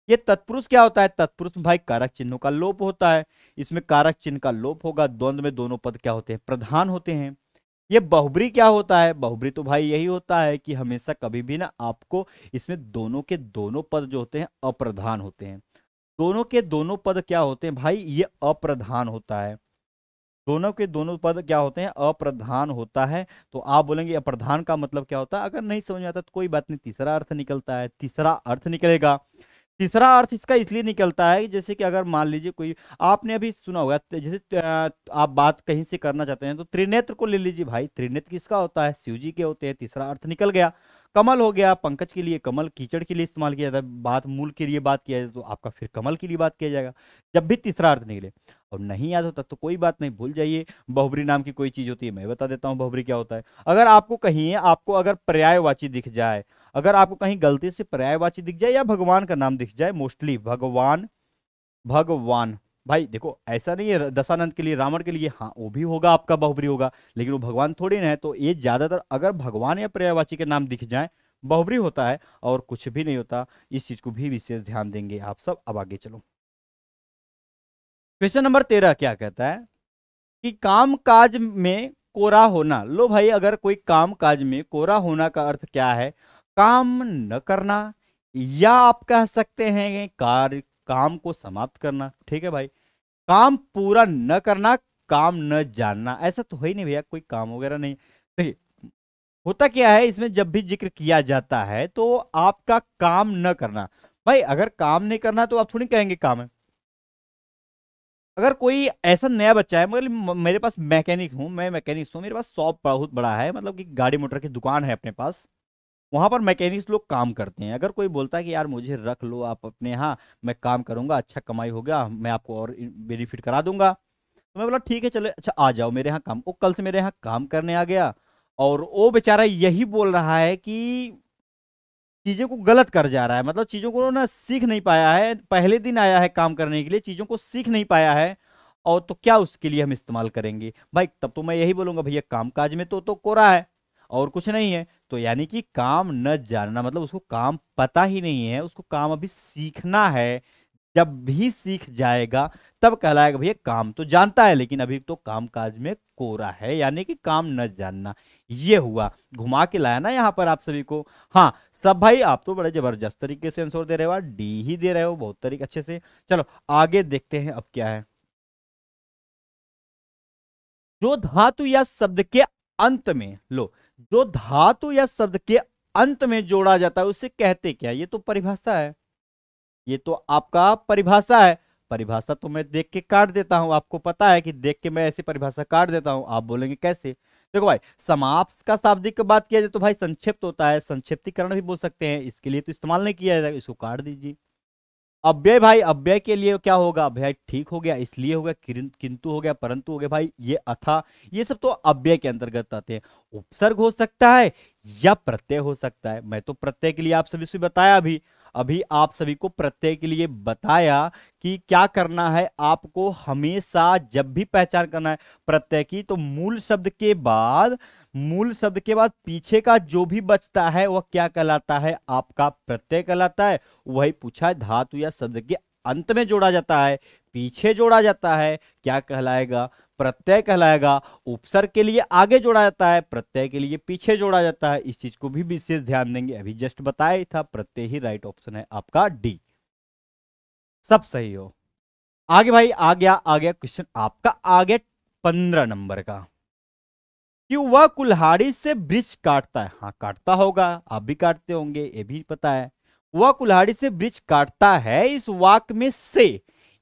ये तत्पुरुष क्या होता है, तत्पुरुष भाई कारक चिन्हों का लोप होता है, इसमें कारक चिन्ह का लोप होगा। द्वंद्व में दोनों पद क्या होते हैं, प्रधान होते हैं। ये बहुब्री क्या होता है, बहुब्री तो भाई यही होता है कि हमेशा कभी भी ना आपको इसमें दोनों के दोनों पद जो होते हैं अप्रधान होते हैं। दोनों के दोनों पद क्या होते हैं भाई, ये अप्रधान होता है, दोनों के दोनों पद क्या होते हैं अप्रधान होता है। तो आप बोलेंगे अप्रधान का मतलब क्या होता है, अगर नहीं समझ आता तो कोई बात नहीं, तीसरा अर्थ निकलता है, तीसरा अर्थ निकलेगा। तीसरा अर्थ इसका इसलिए निकलता है जैसे कि अगर मान लीजिए कोई आपने अभी सुना होगा, जैसे आप बात कहीं से करना चाहते हैं तो त्रिनेत्र को ले लीजिए भाई, त्रिनेत्र किसका होता है, शिव जी के होते हैं, तीसरा अर्थ निकल गया। कमल हो गया, पंकज के लिए कमल, कीचड़ के लिए इस्तेमाल किया जाता है, बात मूल के लिए बात किया जाए तो आपका फिर कमल के लिए बात किया जाएगा। जब भी तीसरा अर्थ निकले और नहीं याद होता तो कोई बात नहीं, भूल जाइए। बहुब्री नाम की कोई चीज होती है, मैं बता देता हूँ बहुब्री क्या होता है। अगर आपको कहीं आपको अगर पर्यायवाची दिख जाए, अगर आपको कहीं गलती से पर्यायवाची दिख जाए या भगवान का नाम दिख जाए, मोस्टली भगवान भगवान भाई देखो ऐसा नहीं है दशानंद के लिए रावण के लिए, हाँ वो भी होगा आपका बहुब्री होगा, लेकिन वो भगवान थोड़ी ना है। तो ये ज्यादातर अगर भगवान या पर्यायवाची के नाम दिख जाए बहुब्री होता है और कुछ भी नहीं होता। इस चीज को भी विशेष ध्यान देंगे आप सब। अब आगे चलो, क्वेश्चन नंबर तेरह क्या कहता है कि काम काज में कोरा होना। लो भाई, अगर कोई काम काज में कोरा होना का अर्थ क्या है, काम न करना या आप कह सकते हैं कार्य काम को समाप्त करना। ठीक है भाई, काम पूरा न करना, काम न जानना, ऐसा तो है ही नहीं भैया, कोई काम वगैरह नहीं। देखिए होता क्या है इसमें, जब भी जिक्र किया जाता है तो आपका काम न करना। भाई अगर काम नहीं करना तो आप थोड़ी कहेंगे काम है। अगर कोई ऐसा नया बच्चा है, मतलब मेरे पास मैकेनिक हूँ, मैं मैकेनिक हूँ, मेरे पास शॉप बहुत बड़ा है, मतलब कि गाड़ी मोटर की दुकान है अपने पास, वहाँ पर मैकेनिक्स लोग काम करते हैं। अगर कोई बोलता है कि यार मुझे रख लो आप अपने यहाँ, मैं काम करूँगा, अच्छा कमाई होगा, मैं आपको और बेनिफिट करा दूंगा, तो मैं बोला ठीक है चलो अच्छा आ जाओ मेरे यहाँ काम। वो कल से मेरे यहाँ काम करने आ गया और वो बेचारा यही बोल रहा है कि चीज़ों को गलत कर जा रहा है, मतलब चीज़ों को ना सीख नहीं पाया है, पहले दिन आया है काम करने के लिए, चीज़ों को सीख नहीं पाया है, और तो क्या उसके लिए हम इस्तेमाल करेंगे भाई। तब तो मैं यही बोलूँगा भैया काम काज में तो, तो कोरा है और कुछ नहीं है। तो यानी कि काम न जानना, मतलब उसको काम पता ही नहीं है, उसको काम अभी सीखना है। जब भी सीख जाएगा तब कहलाएगा भैया काम तो जानता है लेकिन अभी तो काम काज में कोरा है, यानी कि काम न जानना। ये हुआ, घुमा के लाया ना यहाँ पर आप सभी को। हाँ सब भाई आप तो बड़े जबरदस्त तरीके से आंसर दे रहे हो, डी ही दे रहे हो बहुत तरीके अच्छे से। चलो आगे देखते हैं अब क्या है। जो धातु या शब्द के अंत में, लो जो धातु या शब्द के अंत में जोड़ा जाता है उसे कहते क्या। ये तो परिभाषा है, ये तो आपका परिभाषा है। परिभाषा तो मैं देख के काट देता हूं, आपको पता है कि देख के मैं ऐसी परिभाषा काट देता हूं। आप बोलेंगे कैसे, देखो भाई समाप्त का शाब्दिक बात किया जाए तो भाई संक्षिप्त होता है, संक्षिप्तीकरण भी बोल सकते हैं, इसके लिए तो इस्तेमाल नहीं किया जाएगा, इसको काट दीजिए। अव्यय भाई अव्यय के लिए क्या होगा, अव्यय ठीक हो गया, इसलिए हो गया, किंतु हो गया, परंतु हो गया, भाई ये अथा, ये सब तो अव्यय के अंतर्गत आते हैं। उपसर्ग हो सकता है या प्रत्यय हो सकता है। मैं तो प्रत्यय के लिए आप सभी से बताया, अभी अभी आप सभी को प्रत्यय के लिए बताया कि क्या करना है आपको, हमेशा जब भी पहचान करना है प्रत्यय की तो मूल शब्द के बाद, मूल शब्द के बाद पीछे का जो भी बचता है वह क्या कहलाता है, आपका प्रत्यय कहलाता है। वही पूछा है, धातु या शब्द के अंत में जोड़ा जाता है, पीछे जोड़ा जाता है, क्या कहलाएगा, प्रत्यय कहलाएगा। उपसर्ग के लिए आगे जोड़ा जाता है, प्रत्यय के लिए पीछे जोड़ा जाता है। इस चीज को भी विशेष ध्यान देंगे, अभी जस्ट बताया ही था, प्रत्यय ही राइट ऑप्शन है आपका डी। सब सही हो। आगे भाई आ गया आ गया क्वेश्चन आपका, आगे पंद्रह नंबर का कि वह कुल्हाड़ी से वृक्ष काटता है। हाँ काटता होगा, आप भी काटते होंगे, ये भी पता है। वह कुल्हाड़ी से वृक्ष काटता है, इस वाक्य में से,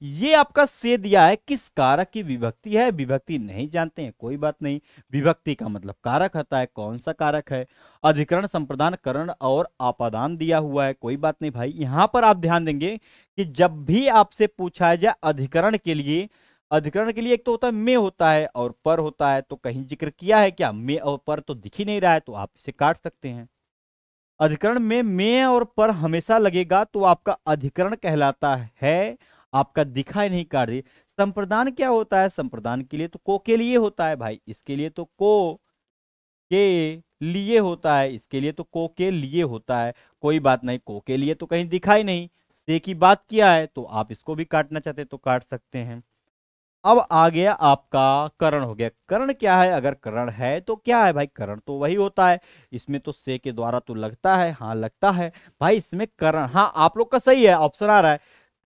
ये आपका से दिया है, किस कारक की विभक्ति है, विभक्ति नहीं जानते हैं कोई बात नहीं, विभक्ति का मतलब कारक होता है, कौन सा कारक है, अधिकरण, संप्रदान, करण और आपादान दिया हुआ है, कोई बात नहीं भाई। यहां पर आप ध्यान देंगे कि जब भी आपसे पूछा जाए अधिकरण के लिए, अधिकरण के लिए एक तो होता है में होता है और पर होता है, तो कहीं जिक्र किया है क्या, में और पर तो दिख ही नहीं रहा है तो आप इसे काट सकते हैं। अधिकरण में में और पर हमेशा लगेगा तो आपका अधिकरण कहलाता है, आपका दिखा नहीं काट रही। संप्रदान क्या होता है, संप्रदान के लिए तो को के लिए होता है भाई, इसके लिए तो को के लिए होता है, इसके लिए तो को के लिए होता है, कोई बात नहीं, को के लिए तो कहीं दिखाई नहीं, से की बात किया है तो आप इसको भी काटना चाहते तो काट सकते हैं। अब आ गया आपका करण हो गया। करण क्या है, अगर करण है तो क्या है भाई, करण तो वही होता है, इसमें तो से के द्वारा तो लगता है, हाँ लगता है भाई इसमें करण। हाँ आप लोग का सही है ऑप्शन आ रहा है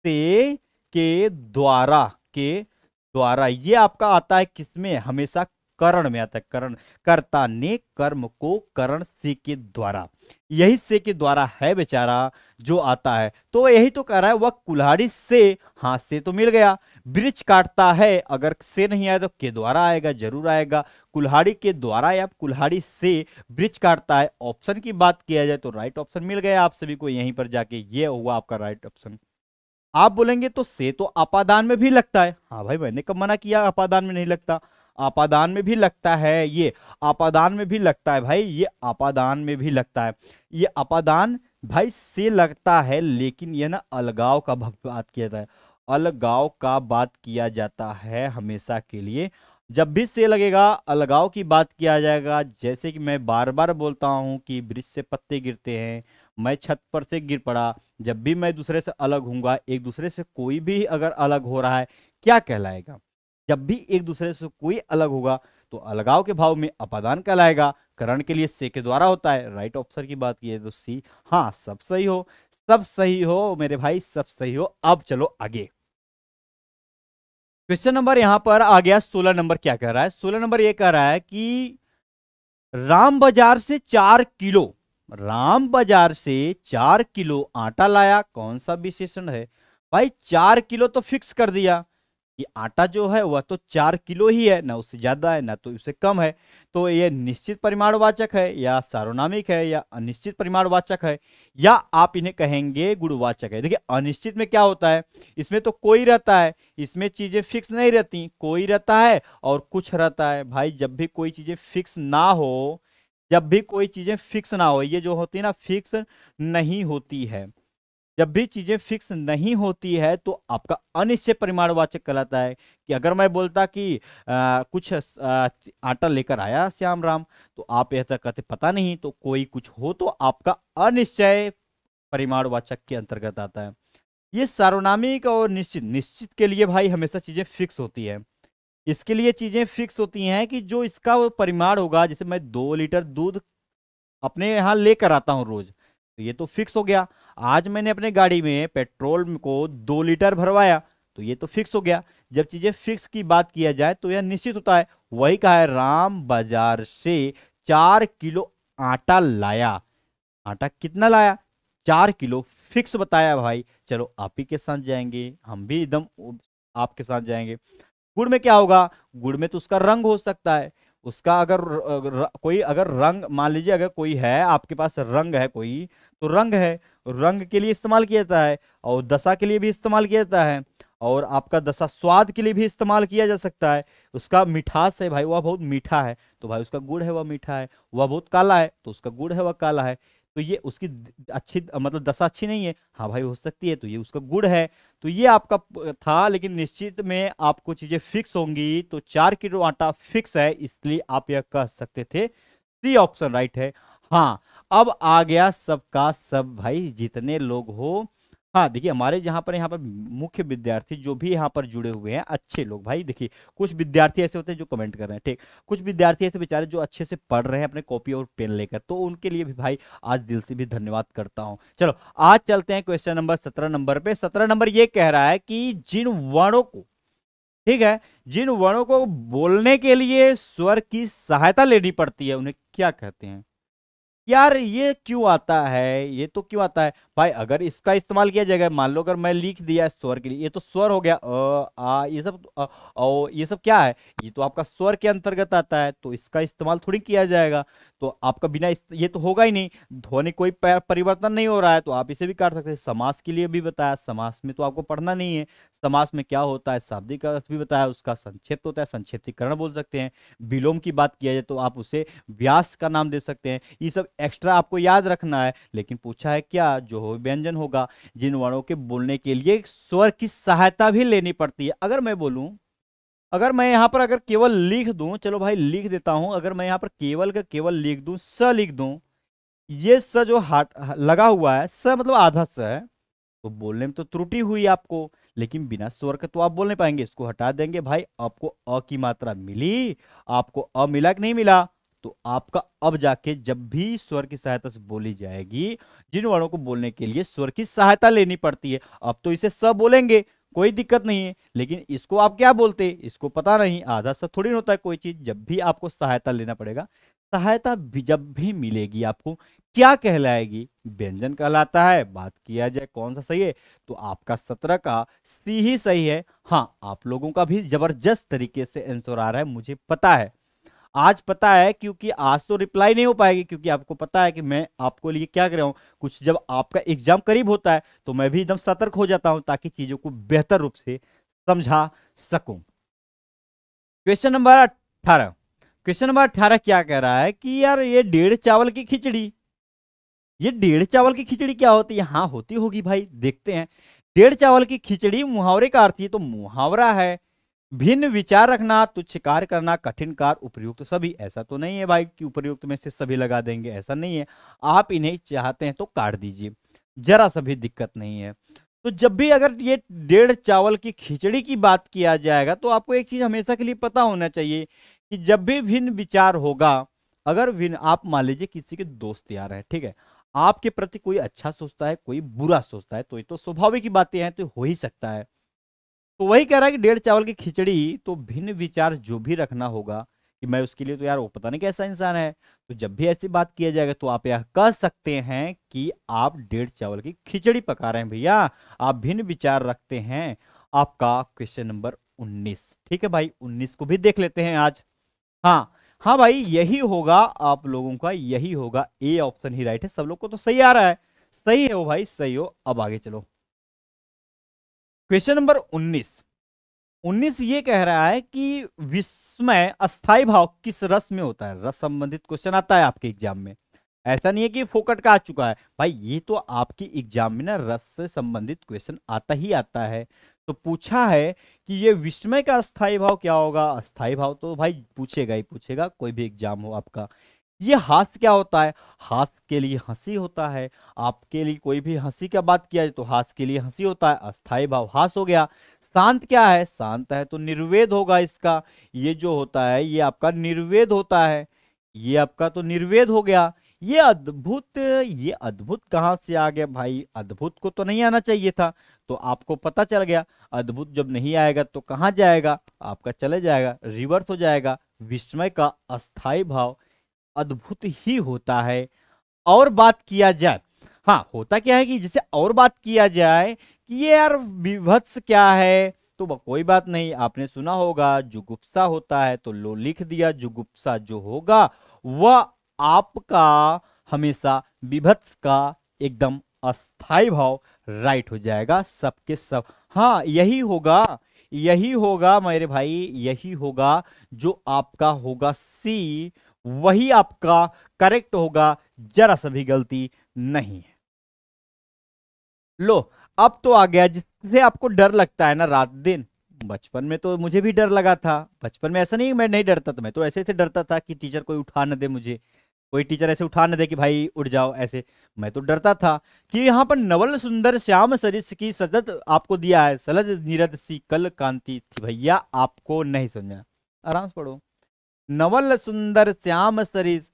से के द्वारा, के द्वारा ये आपका आता है किसमें, हमेशा करण में आता है, करण, कर्ता ने कर्म को करण से के द्वारा, यही से के द्वारा है बेचारा जो आता है, तो यही तो कह रहा है वह कुल्हाड़ी से, हाथ से तो मिल गया, वृक्ष काटता है, अगर से नहीं आया तो के द्वारा आएगा, जरूर आएगा, कुल्हाड़ी के द्वारा या कुल्हाड़ी से वृक्ष काटता है। ऑप्शन की बात किया जाए तो राइट ऑप्शन मिल गया आप सभी को यहीं पर जाके, ये हुआ आपका राइट ऑप्शन। आप बोलेंगे तो से तो आपादान में भी लगता है, हाँ भाई मैंने कब मना किया आपादान में नहीं लगता, आपादान में भी लगता है, ये आपादान में भी लगता है भाई, ये आपादान में भी लगता है, ये आपादान भाई से लगता है, लेकिन ये ना अलगाव का बात किया जाता है, अलगाव का बात किया जाता है हमेशा के लिए, जब भी से लगेगा अलगाव की बात किया जाएगा। जैसे कि मैं बार बार बोलता हूँ कि वृक्ष से पत्ते गिरते हैं, मैं छत पर से गिर पड़ा, जब भी मैं दूसरे से अलग हूँगा, एक दूसरे से कोई भी अगर अलग हो रहा है क्या कहलाएगा, जब भी एक दूसरे से कोई अलग होगा तो अलगाव के भाव में अपादान कहलाएगा। करण के लिए से के द्वारा होता है, राइट ऑप्शन की बात की है तो सी। हाँ सब सही हो, सब सही हो मेरे भाई, सब सही हो। अब चलो आगे, क्वेश्चन नंबर यहाँ पर आ गया सोलह नंबर। क्या कह रहा है, सोलह नंबर ये कह रहा है कि राम बाजार से चार किलो राम बाजार से चार किलो आटा लाया, कौन सा विशेषण है भाई, चार किलो तो फिक्स कर दिया कि आटा जो है वह तो चार किलो ही है, ना उससे ज्यादा है ना तो उससे कम है, तो यह निश्चित परिमाणवाचक है या सार्वनामिक है या अनिश्चित परिमाणवाचक है या आप इन्हें कहेंगे गुणवाचक है। देखिए अनिश्चित में क्या होता है, इसमें तो कोई रहता है, इसमें चीजें फिक्स नहीं रहती, कोई रहता है और कुछ रहता है भाई। जब भी कोई चीजें फिक्स ना हो, जब भी कोई चीजें फिक्स ना हो, ये जो होती है ना फिक्स नहीं होती है, जब भी चीजें फिक्स नहीं होती है तो आपका अनिश्चित परिमाणवाचक कहलाता है। कि अगर मैं बोलता कि आ, कुछ आ, आटा लेकर आया श्याम राम, तो आप यह कहते पता नहीं, तो कोई कुछ हो तो आपका अनिश्चय परिमाणवाचक के अंतर्गत आता है। ये सार्वनामिक और निश्चित, निश्चित के लिए भाई हमेशा चीजें फिक्स होती है, इसके लिए चीजें फिक्स होती हैं कि जो इसका वो परिमाण होगा। जैसे मैं दो लीटर दूध अपने यहाँ लेकर आता हूँ रोज, तो ये तो फिक्स हो गया। आज मैंने अपने गाड़ी में पेट्रोल को दो लीटर भरवाया, तो ये तो फिक्स हो गया। जब चीजें फिक्स की बात किया जाए तो यह निश्चित होता है। वही कहा है राम बाजार से चार किलो आटा लाया, आटा कितना लाया, चार किलो फिक्स बताया भाई। चलो आप ही के साथ जाएंगे, हम भी एकदम आपके साथ जाएंगे। गुड़ में क्या होगा, गुड़ में तो उसका रंग हो सकता है, उसका अगर र, र, कोई अगर रंग, मान लीजिए अगर कोई है आपके पास रंग है कोई, तो रंग है, रंग के लिए इस्तेमाल किया जाता है और दशा के लिए भी इस्तेमाल किया जाता है और आपका दशा स्वाद के लिए भी इस्तेमाल किया जा सकता है। उसका मिठास है भाई, वह बहुत मीठा है तो भाई उसका गुड़ है वह मीठा है, वह बहुत काला है तो उसका गुड़ है वह काला है, तो ये उसकी अच्छी मतलब दशा अच्छी नहीं है, हाँ भाई हो सकती है, तो ये उसका गुण है। तो ये आपका था, लेकिन निश्चित में आपको चीजें फिक्स होंगी तो चार किलो आटा फिक्स है, इसलिए आप यह कह सकते थे। सी ऑप्शन राइट है। हाँ अब आ गया सबका सब भाई, जितने लोग हो। हाँ देखिए हमारे जहाँ पर यहाँ पर मुख्य विद्यार्थी जो भी यहाँ पर जुड़े हुए हैं अच्छे लोग भाई। देखिए कुछ विद्यार्थी ऐसे होते हैं जो कमेंट कर रहे हैं, ठीक, कुछ विद्यार्थी ऐसे बेचारे जो अच्छे से पढ़ रहे हैं अपने कॉपी और पेन लेकर, तो उनके लिए भी भाई आज दिल से भी धन्यवाद करता हूँ। चलो आज चलते हैं क्वेश्चन नंबर सत्रह नंबर पे। सत्रह नंबर ये कह रहा है कि जिन वर्णों को, ठीक है, जिन वर्णों को बोलने के लिए स्वर की सहायता लेनी पड़ती है उन्हें क्या कहते हैं? यार ये क्यों आता है, ये तो क्यों आता है भाई? अगर इसका इस्तेमाल किया जाएगा, मान लो अगर मैं लिख दिया स्वर के लिए, ये तो स्वर हो गया अ आ, ये सब आ, ओ, ये सब क्या है? ये तो आपका स्वर के अंतर्गत आता है, तो इसका इस्तेमाल थोड़ी किया जाएगा, तो आपका बिना ये तो होगा ही नहीं। ध्वनि कोई परिवर्तन नहीं हो रहा है, तो आप इसे भी काट सकते हैं। समास के लिए भी बताया, समास में तो आपको पढ़ना नहीं है, समास में क्या होता है शाब्दिक अर्थ भी बताया, उसका संक्षेप होता है, संक्षेप्तीकरण बोल सकते हैं। विलोम की बात किया जाए तो आप उसे व्यास का नाम दे सकते हैं। ये सब एक्स्ट्रा आपको याद रखना है, लेकिन पूछा है क्या? जो हो व्यंजन होगा जिन वर्णों के बोलने के लिए स्वर की सहायता भी लेनी पड़ती है। अगर मैं बोलूँ, अगर मैं यहाँ पर अगर केवल लिख दूं, चलो भाई लिख देता हूं, अगर मैं यहाँ पर केवल का केवल लिख दूं, स लिख दूं, ये स जो हाथ लगा हुआ है, स मतलब आधा स है, तो बोलने में तो त्रुटि हुई आपको, लेकिन बिना स्वर के तो आप बोल नहीं पाएंगे। इसको हटा देंगे भाई, आपको अ की मात्रा मिली, आपको अ मिला कि नहीं मिला, तो आपका अब जाके जब भी स्वर की सहायता से बोली जाएगी, जिन वर्णों को बोलने के लिए स्वर की सहायता लेनी पड़ती है, अब तो इसे स बोलेंगे, कोई दिक्कत नहीं है। लेकिन इसको आप क्या बोलते, इसको पता नहीं, आधा सा थोड़ी होता है कोई चीज। जब भी आपको सहायता लेना पड़ेगा, सहायता भी जब भी मिलेगी आपको क्या कहलाएगी? व्यंजन कहलाता है। बात किया जाए कौन सा सही है, तो आपका सत्रह का सी ही सही है। हाँ, आप लोगों का भी जबरदस्त तरीके से आंसर आ रहा है, मुझे पता है, आज पता है, क्योंकि आज तो रिप्लाई नहीं हो पाएगी, क्योंकि आपको पता है कि मैं आपको लिए क्या कर रहा हूँ। कुछ जब आपका एग्जाम करीब होता है तो मैं भी एकदम सतर्क हो जाता हूँ, ताकि चीजों को बेहतर रूप से समझा सकूं। क्वेश्चन नंबर अठारह क्वेश्चन नंबर अठारह क्या कह रहा है कि यार ये डेढ़ चावल की खिचड़ी, ये डेढ़ चावल की खिचड़ी क्या होती है? हाँ, होती होगी भाई, देखते हैं। डेढ़ चावल की खिचड़ी मुहावरे का अर्थ, ये तो मुहावरा है। भिन्न विचार रखना, तुच्छ कार्य करना, कठिन कार्य, उपयुक्त सभी। ऐसा तो नहीं है भाई कि उपयुक्त में से सभी लगा देंगे, ऐसा नहीं है। आप इन्हें चाहते हैं तो काट दीजिए, जरा सा भी दिक्कत नहीं है। तो जब भी अगर ये डेढ़ चावल की खिचड़ी की बात किया जाएगा, तो आपको एक चीज हमेशा के लिए पता होना चाहिए कि जब भी भिन्न विचार होगा, अगर भिन्न, आप मान लीजिए किसी के दोस्त यार है, ठीक है, आपके प्रति कोई अच्छा सोचता है, कोई बुरा सोचता है, तो ये तो स्वाभाविक ही बातें हैं, तो हो ही सकता है। तो वही कह रहा है कि डेढ़ चावल की खिचड़ी, तो भिन्न विचार जो भी रखना होगा कि मैं उसके लिए, तो यार वो पता नहीं कैसा इंसान है, तो जब भी ऐसी बात किया जाएगा तो आप यह कह सकते हैं कि आप डेढ़ चावल की खिचड़ी पका रहे हैं भैया, आप भिन्न विचार रखते हैं। आपका क्वेश्चन नंबर उन्नीस, ठीक है भाई, उन्नीस को भी देख लेते हैं आज। हाँ हाँ भाई, यही होगा आप लोगों का, यही होगा, ए ऑप्शन ही राइट है। सब लोग को तो सही आ रहा है, सही है वो भाई, सही हो। अब आगे चलो, क्वेश्चन नंबर उन्नीस उन्नीस ये कह रहा है कि विस्मय अस्थाई भाव किस रस में होता है? रस संबंधित क्वेश्चन आता है आपके एग्जाम में, ऐसा नहीं है कि फोकट का आ चुका है भाई, ये तो आपके एग्जाम में ना रस से संबंधित क्वेश्चन आता ही आता है। तो पूछा है कि ये विस्मय का अस्थाई भाव क्या होगा? अस्थाई भाव तो भाई पूछेगा ही पूछेगा, कोई भी एग्जाम हो आपका। ये हास्य क्या होता है? हास्य के लिए हंसी होता है। आपके लिए कोई भी हंसी का बात किया जाए तो हास्य के लिए हंसी होता है, अस्थाई भाव हास्य हो गया। शांत क्या है? शांत है तो निर्वेद होगा इसका, ये जो होता है ये आपका निर्वेद होता है, ये आपका तो निर्वेद हो गया। ये अद्भुत, ये अद्भुत कहाँ से आ गया भाई? अद्भुत को तो नहीं आना चाहिए था, तो आपको पता चल गया। अद्भुत जब नहीं आएगा तो कहाँ जाएगा? आपका चले जाएगा, रिवर्स हो जाएगा। विस्मय का अस्थाई भाव अद्भुत ही होता है। और बात किया जाए, हाँ होता क्या है कि जैसे और बात किया जाए कि ये यार विभत्स क्या है, तो कोई बात नहीं, आपने सुना होगा जुगुप्सा होता है, तो लो लिख दिया जुगुप्सा। जो होगा वह आपका हमेशा विभत्स का एकदम अस्थाई भाव राइट हो जाएगा, सबके सब। हाँ यही होगा, यही होगा मेरे भाई, यही होगा जो आपका होगा सी, वही आपका करेक्ट होगा, जरा सा भी गलती नहीं है। लो अब तो आ गया जिससे आपको डर लगता है ना रात दिन। बचपन में तो मुझे भी डर लगा था, बचपन में ऐसा नहीं मैं नहीं डरता था, मैं तो ऐसे ऐसे डरता था कि टीचर कोई उठा न दे मुझे, कोई टीचर ऐसे उठा न दे कि भाई उठ जाओ, ऐसे मैं तो डरता था। कि यहाँ पर नवल सुंदर श्याम सरिस की सजत आपको दिया है, सलज नीरद सी कल कांति थी, भैया आपको नहीं समझा, आराम से पढ़ो। नवल सुंदर श्याम सरिस,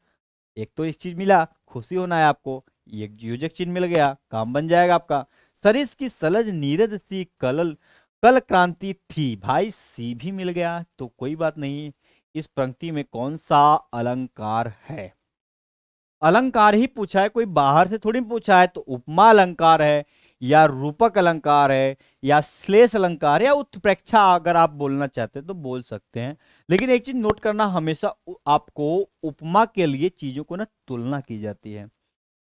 एक तो एक चीज मिला, खुशी होना है आपको, एक योजक चिन्ह मिल गया, काम बन जाएगा आपका। सरिस की सलज नीरद सी कलल कल क्रांति थी, भाई सी भी मिल गया तो कोई बात नहीं। इस पंक्ति में कौन सा अलंकार है? अलंकार ही पूछा है, कोई बाहर से थोड़ी पूछा है। तो उपमा अलंकार है या रूपक अलंकार है या श्लेष अलंकार या उत्प्रेक्षा अगर आप बोलना चाहते हैं तो बोल सकते हैं। लेकिन एक चीज नोट करना, हमेशा आपको उपमा के लिए चीजों को ना तुलना की जाती है,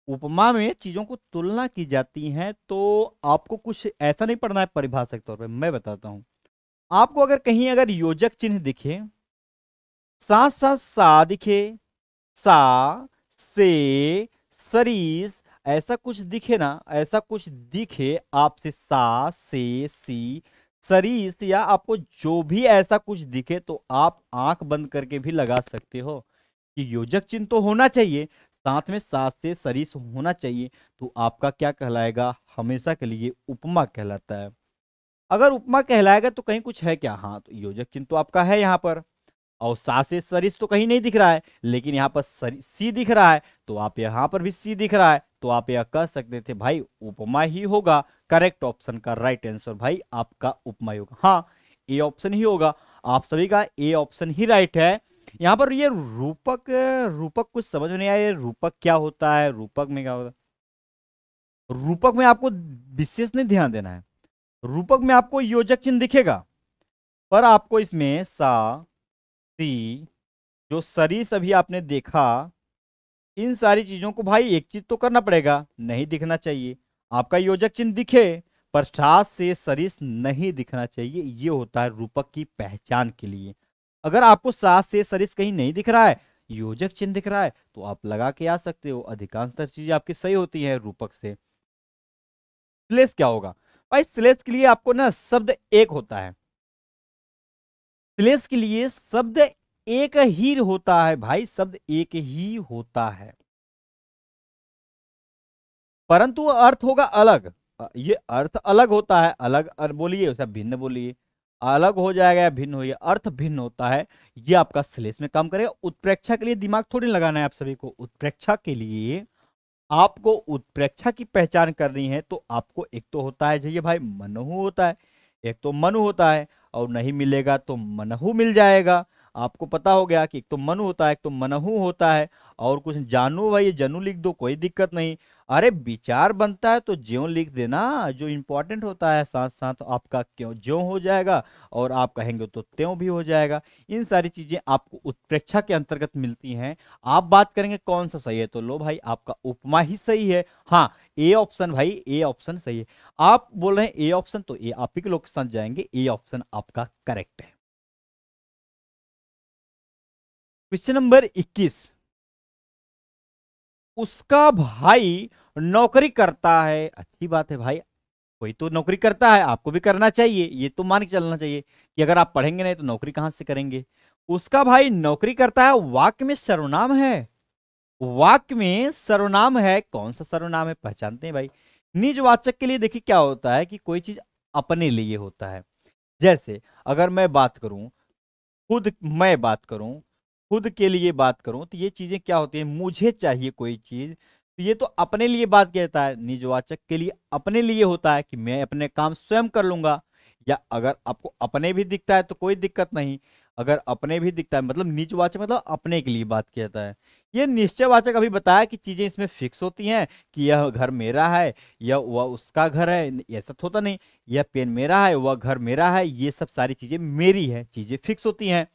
उपमा में चीजों को तुलना की जाती है। तो आपको कुछ ऐसा नहीं पढ़ना है परिभाषा के तौर पर, मैं बताता हूं आपको। अगर कहीं अगर योजक चिन्ह दिखे, साथ साथ सा दिखे, सा से सरीस ऐसा कुछ दिखे ना, ऐसा कुछ दिखे आपसे सा से सी सरीस या आपको जो भी ऐसा कुछ दिखे तो आप आंख बंद करके भी लगा सकते हो कि योजक चिन्ह तो होना चाहिए, साथ में सा से सरीस होना चाहिए, तो आपका क्या कहलाएगा? हमेशा के लिए उपमा कहलाता है। अगर उपमा कहलाएगा तो कहीं कुछ है क्या? हाँ, तो योजक चिन्ह तो आपका है यहाँ पर, और सा से सरीस तो कहीं नहीं दिख रहा है, लेकिन यहाँ पर सी दिख रहा है तो आप यहाँ पर भी सी दिख रहा है, तो आप यह कह सकते थे भाई उपमा ही होगा। करेक्ट ऑप्शन का राइट आंसर भाई आपका उपमा होगा। हाँ, ए ऑप्शन ही होगा, आप सभी का ए ऑप्शन ही राइट है। यहाँ पर ये रूपक, रूपक कुछ समझ नहीं आया, रूपक क्या होता है, रूपक में क्या होता है? रूपक में आपको विशेष नहीं ध्यान देना है। रूपक में आपको योजक चिन्ह दिखेगा, पर आपको इसमें सा सी जो सरीस अभी आपने देखा, इन सारी चीजों को भाई एक चीज तो करना पड़ेगा, नहीं दिखना चाहिए। आपका योजक चिन्ह दिखे पर सा से सरीस नहीं दिखना चाहिए, ये होता है रूपक की पहचान के लिए। अगर आपको सा से सरीस कहीं नहीं दिख रहा है, योजक चिन्ह दिख रहा है, तो आप लगा के आ सकते हो। अधिकांशतर चीजें आपकी सही होती है रूपक से। श्लेष क्या होगा भाई? श्लेष के लिए आपको ना शब्द एक होता है, श्लेष के लिए शब्द एक ही होता है भाई, शब्द एक ही होता है, परंतु अर्थ होगा अलग। ये अर्थ अलग होता है, अलग बोलिए उसे भिन्न बोलिए, अलग हो जाएगा या भिन्न हो, अर्थ भिन्न होता है। ये आपका श्लेष में काम करेगा। उत्प्रेक्षा के लिए दिमाग थोड़ी लगाना है आप सभी को, उत्प्रेक्षा के लिए आपको उत्प्रेक्षा की पहचान करनी है। तो आपको एक तो होता है ये भाई मनहु होता है, एक तो मनु होता है, और नहीं मिलेगा तो मनहु मिल जाएगा। आपको पता हो गया कि एक तो मनु होता है, एक तो मनहु होता है, और कुछ जानू भाई जनू लिख दो कोई दिक्कत नहीं। अरे विचार बनता है तो ज्यों लिख देना, जो इम्पोर्टेंट होता है, साथ साथ आपका क्यों ज्यों हो जाएगा, और आप कहेंगे तो त्यों भी हो जाएगा। इन सारी चीजें आपको उत्प्रेक्षा के अंतर्गत मिलती हैं। आप बात करेंगे कौन सा सही है, तो लो भाई आपका उपमा ही सही है। हाँ, ए ऑप्शन भाई, ए ऑप्शन सही है। आप बोल रहे हैं ए ऑप्शन, तो ए आप ही के लोग के साथ जाएंगे, ए ऑप्शन आपका करेक्ट है। क्वेश्चन नंबर इक्कीस, उसका भाई नौकरी करता है। अच्छी बात है भाई, कोई तो नौकरी करता है, आपको भी करना चाहिए, ये तो मान के चलना चाहिए कि अगर आप पढ़ेंगे नहीं तो नौकरी कहां से करेंगे। उसका भाई नौकरी करता है, वाक्य में सर्वनाम है, वाक्य में सर्वनाम है। कौन सा सर्वनाम है पहचानते हैं भाई? निजवाचक के लिए देखिए क्या होता है कि कोई चीज अपने लिए होता है। जैसे अगर मैं बात करूं, खुद मैं बात करूं, खुद के लिए बात करूं, तो ये चीजें क्या होती है, मुझे चाहिए कोई चीज, तो ये तो अपने लिए बात कहता है। निजवाचक के लिए अपने लिए होता है कि मैं अपने काम स्वयं कर लूंगा, या अगर आपको अपने भी दिखता है तो कोई दिक्कत नहीं। अगर अपने भी दिखता है मतलब निजवाचक, मतलब अपने के लिए बात कहता है। ये निश्चयवाचक अभी बताया कि चीजें इसमें फिक्स होती हैं कि यह घर मेरा है या वह उसका घर है, ऐसा होता नहीं। यह पेन मेरा है, वह घर मेरा है, ये सब सारी चीजें मेरी है, चीजें फिक्स होती हैं।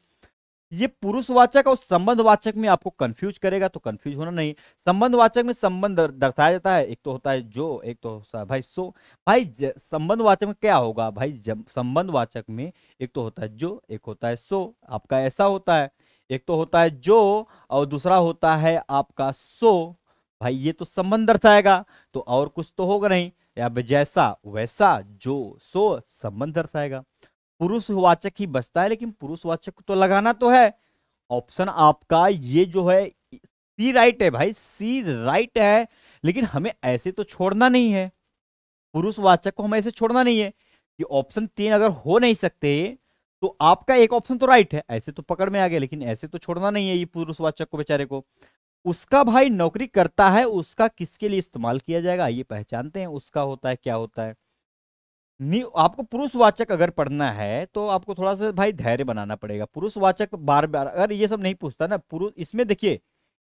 ये पुरुषवाचक और संबंधवाचक में आपको कंफ्यूज करेगा, तो कंफ्यूज होना नहीं। संबंधवाचक में संबंध दर्शाया जाता है, एक तो होता है जो, एक तो होता है भाई सो। भाई संबंधवाचक में क्या होगा भाई? संबंधवाचक में एक तो होता है जो, एक होता है सो, आपका ऐसा होता है। एक तो होता है जो और दूसरा होता है आपका सो, भाई ये तो संबंध दर्शाएगा, तो और कुछ तो होगा नहीं। या जैसा, वैसा, जो, सो, संबंध दर्शाएगा। पुरुषवाचक ही बचता है, लेकिन पुरुषवाचक तो लगाना तो है। ऑप्शन आपका ये जो है सी राइट है भाई, सी राइट है। लेकिन हमें ऐसे तो छोड़ना नहीं है, पुरुषवाचक को हमें ऐसे छोड़ना नहीं है कि ऑप्शन तीन अगर हो नहीं सकते तो आपका एक ऑप्शन तो राइट है, ऐसे तो पकड़ में आ गया। लेकिन ऐसे तो छोड़ना नहीं है ये पुरुषवाचक को बेचारे को। उसका भाई नौकरी करता है, उसका किसके लिए इस्तेमाल किया जाएगा ये पहचानते हैं। उसका होता है क्या होता है? आपको पुरुषवाचक अगर पढ़ना है तो आपको थोड़ा सा भाई धैर्य बनाना पड़ेगा। पुरुषवाचक बार बार अगर ये सब नहीं पूछता ना पुरुष, इसमें देखिए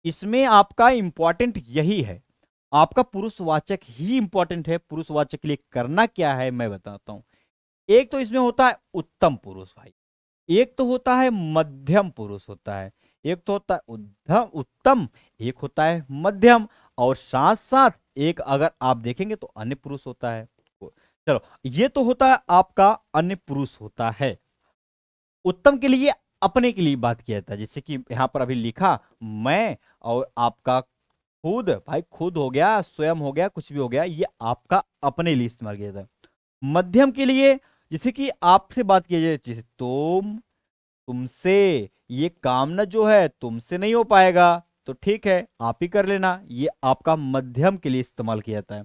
इसमें आपका इम्पॉर्टेंट यही है, आपका पुरुषवाचक ही इम्पॉर्टेंट है। पुरुषवाचक के लिए करना क्या है मैं बताता हूँ। एक तो इसमें होता है उत्तम पुरुष भाई, एक तो होता है मध्यम पुरुष होता है, एक तो होता है उत्तम, एक होता है मध्यम, और साथ साथ एक अगर आप देखेंगे तो अन्य पुरुष होता है। चलो ये तो होता है आपका अन्य पुरुष होता है। उत्तम के लिए अपने के लिए बात किया जाता है, जैसे कि यहाँ पर अभी लिखा मैं और आपका खुद भाई, खुद हो गया, स्वयं हो गया, कुछ भी हो गया, ये आपका अपने लिए इस्तेमाल किया जाता है। मध्यम के लिए जैसे कि आपसे बात की जाए, जैसे तुम, तुमसे, ये काम ना जो है तुमसे नहीं हो पाएगा तो ठीक है आप ही कर लेना, ये आपका मध्यम के लिए इस्तेमाल किया जाता है।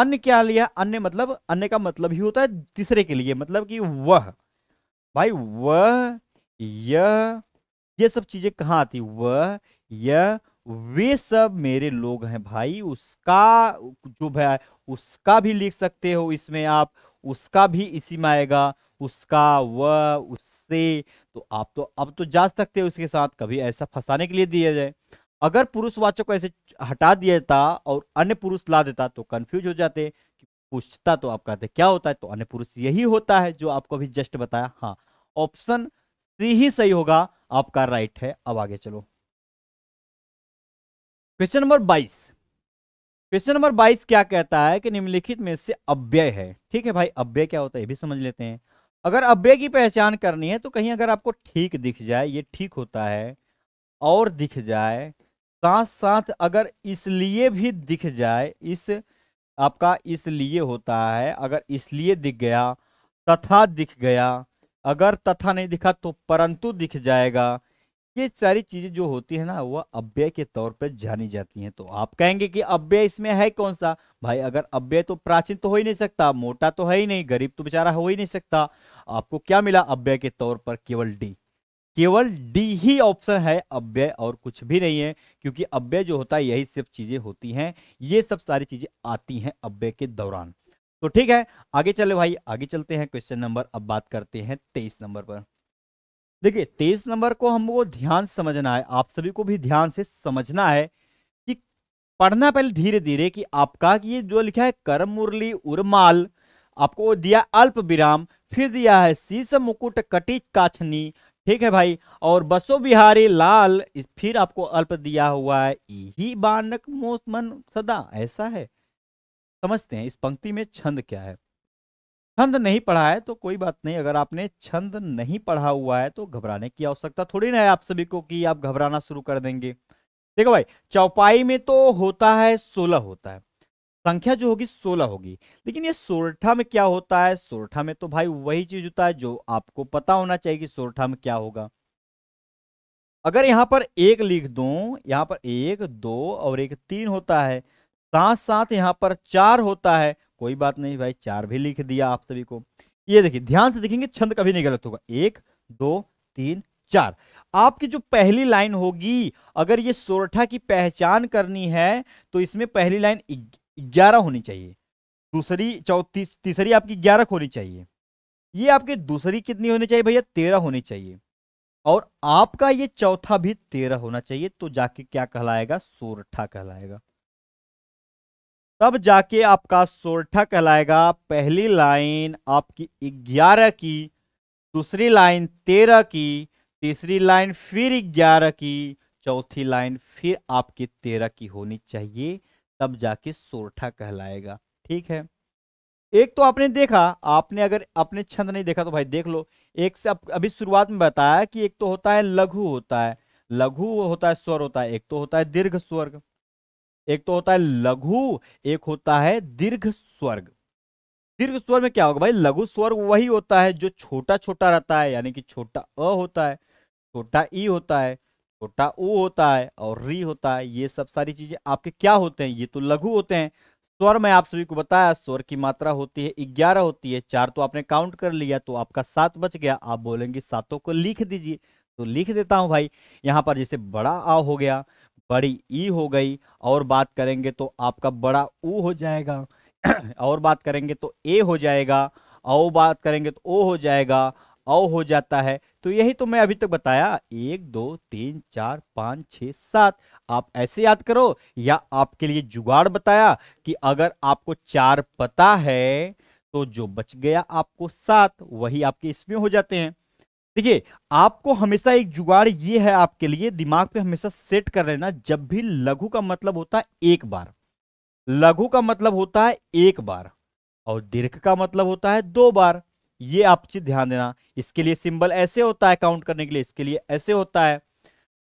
अन्य क्या लिया, अन्य मतलब अन्य का मतलब ही होता है तीसरे के लिए, मतलब कि वह भाई, वह, यह, ये सब चीजें कहाँ आती, वह, यह, वे सब मेरे लोग हैं भाई। उसका जो भाई उसका भी लिख सकते हो इसमें आप, उसका भी इसी में आएगा, उसका, वह, उससे, तो आप तो अब तो जा सकते हो उसके साथ, कभी ऐसा फंसाने के लिए दिया जाए। अगर पुरुषवाचक को ऐसे हटा दिया जाता और अन्य पुरुष ला देता तो कंफ्यूज हो जाते कि पूछता तो आप कहते क्या होता है, तो अन्य पुरुष यही होता है जो आपको अभी जस्ट बताया। हाँ ऑप्शन सी ही सही होगा, आपका राइट है। अब आगे चलो, क्वेश्चन नंबर बाईस। क्वेश्चन नंबर बाईस क्या कहता है कि निम्नलिखित में से अव्यय है, ठीक है भाई। अव्यय क्या होता है ये भी समझ लेते हैं। अगर अव्यय की पहचान करनी है तो कहीं अगर आपको ठीक दिख जाए, ये ठीक होता है, और दिख जाए, साथ साथ अगर इसलिए भी दिख जाए, इस आपका इसलिए होता है, अगर इसलिए दिख गया, तथा दिख गया, अगर तथा नहीं दिखा तो परंतु दिख जाएगा, ये सारी चीजें जो होती है ना वह अव्यय के तौर पर जानी जाती हैं। तो आप कहेंगे कि अव्यय इसमें है कौन सा भाई, अगर अव्यय तो प्राचीन तो हो ही नहीं सकता, मोटा तो है ही नहीं, गरीब तो बेचारा हो ही नहीं सकता, आपको क्या मिला अव्यय के तौर पर, केवल डी, केवल डी ही ऑप्शन है अव्यय, और कुछ भी नहीं है, क्योंकि अव्यय जो होता है यही सब चीजें होती हैं, ये सब सारी चीजें आती हैं अव्यय के दौरान। तो ठीक है आगे चले भाई, आगे चलते हैं क्वेश्चन नंबर, अब बात करते हैं तेईस नंबर पर। देखिए तेईस नंबर को हमको ध्यान समझना है, आप सभी को भी ध्यान से समझना है, कि पढ़ना पहले धीरे धीरे कि आपका कि ये जो लिखा है कर्म मुरली उर्माल, आपको दिया अल्प विराम, फिर दिया है शीश मुकुट कटी काछनी, ठीक है भाई, और बसो बिहारी लाल, फिर आपको अल्प दिया हुआ है यही बानक मोसमन सदा, ऐसा है। समझते हैं इस पंक्ति में छंद क्या है। छंद नहीं पढ़ा है तो कोई बात नहीं, अगर आपने छंद नहीं पढ़ा हुआ है तो घबराने की आवश्यकता थोड़ी ना है आप सभी को कि आप घबराना शुरू कर देंगे। देखो भाई चौपाई में तो होता है सोलह होता है, संख्या जो होगी सोलह होगी, लेकिन ये सोरठा में क्या होता है, सोरठा में तो भाई वही चीज होता है जो आपको पता होना चाहिए कि सोरठा में क्या होगा। अगर यहाँ पर एक लिख दूं, यहाँ पर एक, दो और एक तीन होता है, साथ साथ यहाँ पर चार होता है, कोई बात नहीं भाई चार भी लिख दिया आप सभी को। ये देखिए ध्यान से देखेंगे, छंद कभी नहीं गलत होगा, एक, दो, तीन, चार। आपकी जो पहली लाइन होगी, अगर ये सोरठा की पहचान करनी है तो इसमें पहली लाइन ग्यारह होनी चाहिए, दूसरी चौथी तीसरी आपकी ग्यारह होनी चाहिए, ये आपकी दूसरी कितनी होनी चाहिए भैया, तेरह होनी चाहिए, और आपका ये चौथा भी तेरह होना चाहिए, तो जाके क्या कहलाएगा, सोरठा कहलाएगा, तब जाके आपका सोरठा कहलाएगा। पहली लाइन आपकी ग्यारह की, दूसरी लाइन तेरह की, तीसरी लाइन फिर ग्यारह की, चौथी लाइन फिर आपकी तेरह की होनी चाहिए, तब जाके सोरठा कहलाएगा। ठीक है, एक तो आपने देखा, आपने अगर अपने छंद नहीं देखा तो भाई देख लो। एक से आप अभी शुरुआत में बताया कि एक तो होता है लघु होता है, लघु होता है स्वर होता है, एक तो होता है दीर्घ स्वर्ग, एक तो होता है लघु, एक होता है दीर्घ स्वर्ग। दीर्घ स्वर में क्या होगा भाई, लघु स्वर वही होता है जो छोटा छोटा रहता है, यानी कि छोटा अ होता है, छोटा ई होता है, छोटा ऊ होता है और री होता है, ये सब सारी चीजें आपके क्या होते हैं, ये तो लघु होते हैं। स्वर में आप सभी को बताया स्वर की मात्रा होती है ग्यारह होती है, चार तो आपने काउंट कर लिया तो आपका सात बच गया। आप बोलेंगे सातों को लिख दीजिए, तो लिख देता हूं भाई। यहाँ पर जैसे बड़ा आ हो गया, बड़ी ई हो गई, और बात करेंगे तो आपका बड़ा ऊ हो जाएगा, और बात करेंगे तो ए हो जाएगा, औ बात करेंगे तो ओ हो जाएगा, औ हो जाता है। तो यही तो मैं अभी तक बताया, एक दो तीन चार पाँच छः सात। आप ऐसे याद करो, या आपके लिए जुगाड़ बताया कि अगर आपको चार पता है तो जो बच गया आपको सात, वही आपके इसमें हो जाते हैं। देखिए, आपको हमेशा एक जुगाड़ ये है आपके लिए, दिमाग पे हमेशा सेट कर लेना, जब भी लघु का मतलब होता है एक बार, लघु का मतलब होता है एक बार और दीर्घ का मतलब होता है दो बार, ये आप चीज ध्यान देना। इसके लिए सिंबल ऐसे होता है काउंट करने के लिए, इसके लिए ऐसे होता है।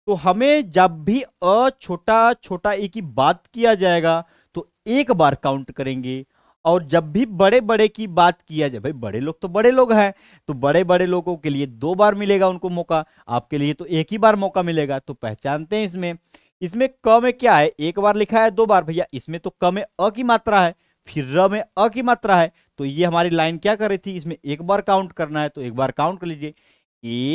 तो हमें जब भी अ छोटा छोटा ए की बात किया जाएगा तो एक बार काउंट करेंगे, और जब भी बड़े बड़े की बात किया जाए, भाई बड़े लोग तो बड़े लोग हैं, तो बड़े बड़े लोगों के लिए दो बार मिलेगा उनको मौका, आपके लिए तो एक ही बार मौका मिलेगा। तो पहचानते हैं इसमें, इसमें क में क्या है, एक बार लिखा है दो बार, भैया इसमें तो क में अ की मात्रा है, फिर र में अ की मात्रा है, तो ये हमारी लाइन क्या कर रही थी, इसमें एक बार काउंट करना है, तो एक बार काउंट कर लीजिए,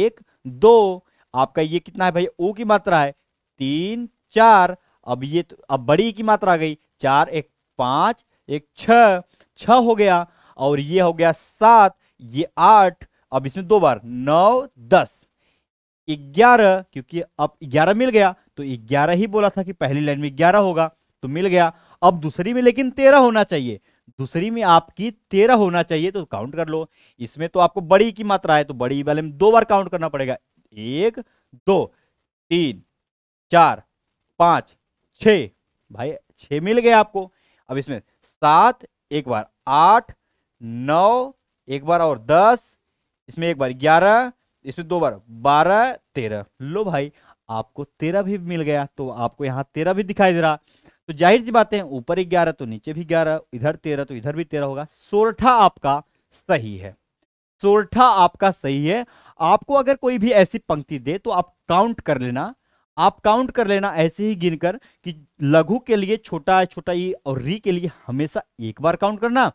एक दो, आपका ये कितना है भाई, ओ की मात्रा है, तीन चार, अब ये तो, अब बड़ी की मात्रा आ गई, चार एक पांच, एक छः, छः हो गया, और ये हो गया सात, ये आठ, अब इसमें दो बार, नौ दस ग्यारह, क्योंकि अब ग्यारह मिल गया, तो ग्यारह ही बोला था कि पहली लाइन में ग्यारह होगा, तो मिल गया। अब दूसरी में लेकिन तेरह होना चाहिए, दूसरी में आपकी तेरह होना चाहिए, तो काउंट कर लो। इसमें तो आपको बड़ी की मात्रा है, तो बड़ी वाले में दो बार काउंट करना पड़ेगा, एक दो तीन चार पांच छः, भाई छः मिल गया आपको। अब इसमें सात एक बार, आठ नौ एक बार, और दस, इसमें एक बार ग्यारह, इसमें दो बार बारह, तेरह। लो भाई आपको तेरह भी मिल गया, तो आपको यहाँ तेरह भी दिखाई दे रहा, तो जाहिर सी बातें, ऊपर ग्यारह तो नीचे भी ग्यारह, इधर तेरह तो इधर भी तेरह होगा। सोरठा आपका सही है, सोरठा आपका सही है। आपको अगर कोई भी ऐसी पंक्ति दे तो आप काउंट कर लेना, आप काउंट कर लेना ऐसे ही गिनकर, कि लघु के लिए छोटा छोटा ई और री के लिए हमेशा एक बार काउंट करना,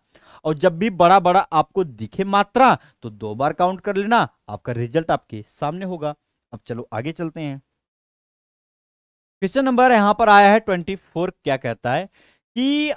और जब भी बड़ा बड़ा आपको दिखे मात्रा तो दो बार काउंट कर लेना, आपका रिजल्ट आपके सामने होगा। अब चलो आगे चलते हैं। क्वेश्चन नंबर यहाँ पर आया है चौबीस, क्या कहता है कि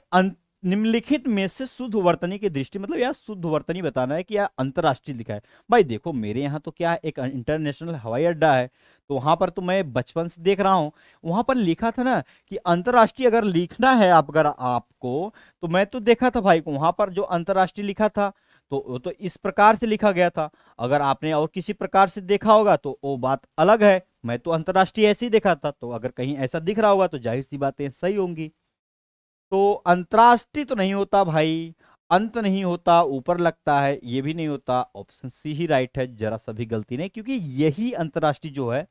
निम्नलिखित में से शुद्ध वर्तनी की दृष्टि, मतलब यार शुद्ध वर्तनी बताना है कि यार अंतरराष्ट्रीय लिखा है। भाई देखो मेरे यहाँ तो क्या है, एक इंटरनेशनल हवाई अड्डा है, तो वहाँ पर तो मैं बचपन से देख रहा हूँ, वहाँ पर लिखा था ना कि अंतरराष्ट्रीय अगर लिखना है आप, अगर आपको, तो मैं तो देखा था भाई वहाँ पर जो अंतरराष्ट्रीय लिखा था तो तो इस प्रकार से लिखा गया था। अगर आपने और किसी प्रकार से देखा होगा तो वो बात अलग है, मैं तो अंतरराष्ट्रीय ऐसे ही देखा था, तो अगर कहीं ऐसा दिख रहा होगा तो जाहिर सी बातें सही होंगी। तो अंतरराष्ट्रीय तो नहीं होता भाई, अंत नहीं होता, ऊपर लगता है, ये भी नहीं होता, ऑप्शन सी ही राइट है, जरा सा भी गलती नहीं, क्योंकि यही अंतरराष्ट्रीय जो है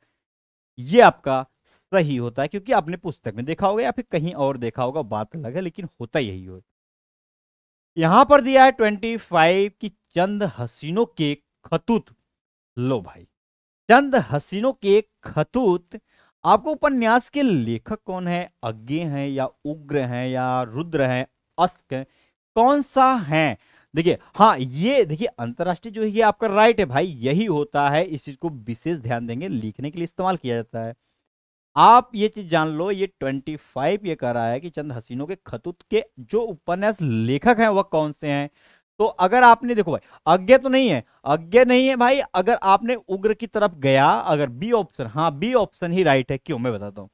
ये आपका सही होता है, क्योंकि आपने पुस्तक में देखा होगा या फिर कहीं और देखा होगा, बात अलग है, लेकिन होता यही हो। यहां पर दिया है ट्वेंटी फाइव की चंद हसीनों के खतूत। लो भाई चंद हसीनों के खतूत, आपको उपन्यास के लेखक कौन है, अज्ञेय हैं या उग्र हैं या रुद्र हैं, अस्क हैं, कौन सा है। देखिए हाँ ये देखिए अंतरराष्ट्रीय जो है ये आपका राइट है भाई, यही होता है, इस चीज को विशेष ध्यान देंगे, लिखने के लिए इस्तेमाल किया जाता है। आप ये चीज जान लो, ये पच्चीस ये कह रहा है कि चंद हसीनों के खतूत के जो उपन्यास लेखक हैं वह कौन से हैं। तो अगर आपने देखो भाई अज्ञेय तो नहीं है, अज्ञेय नहीं है भाई, अगर आपने उग्र की तरफ गया, अगर बी ऑप्शन, हाँ बी ऑप्शन ही राइट है। क्यों, मैं बताता हूँ,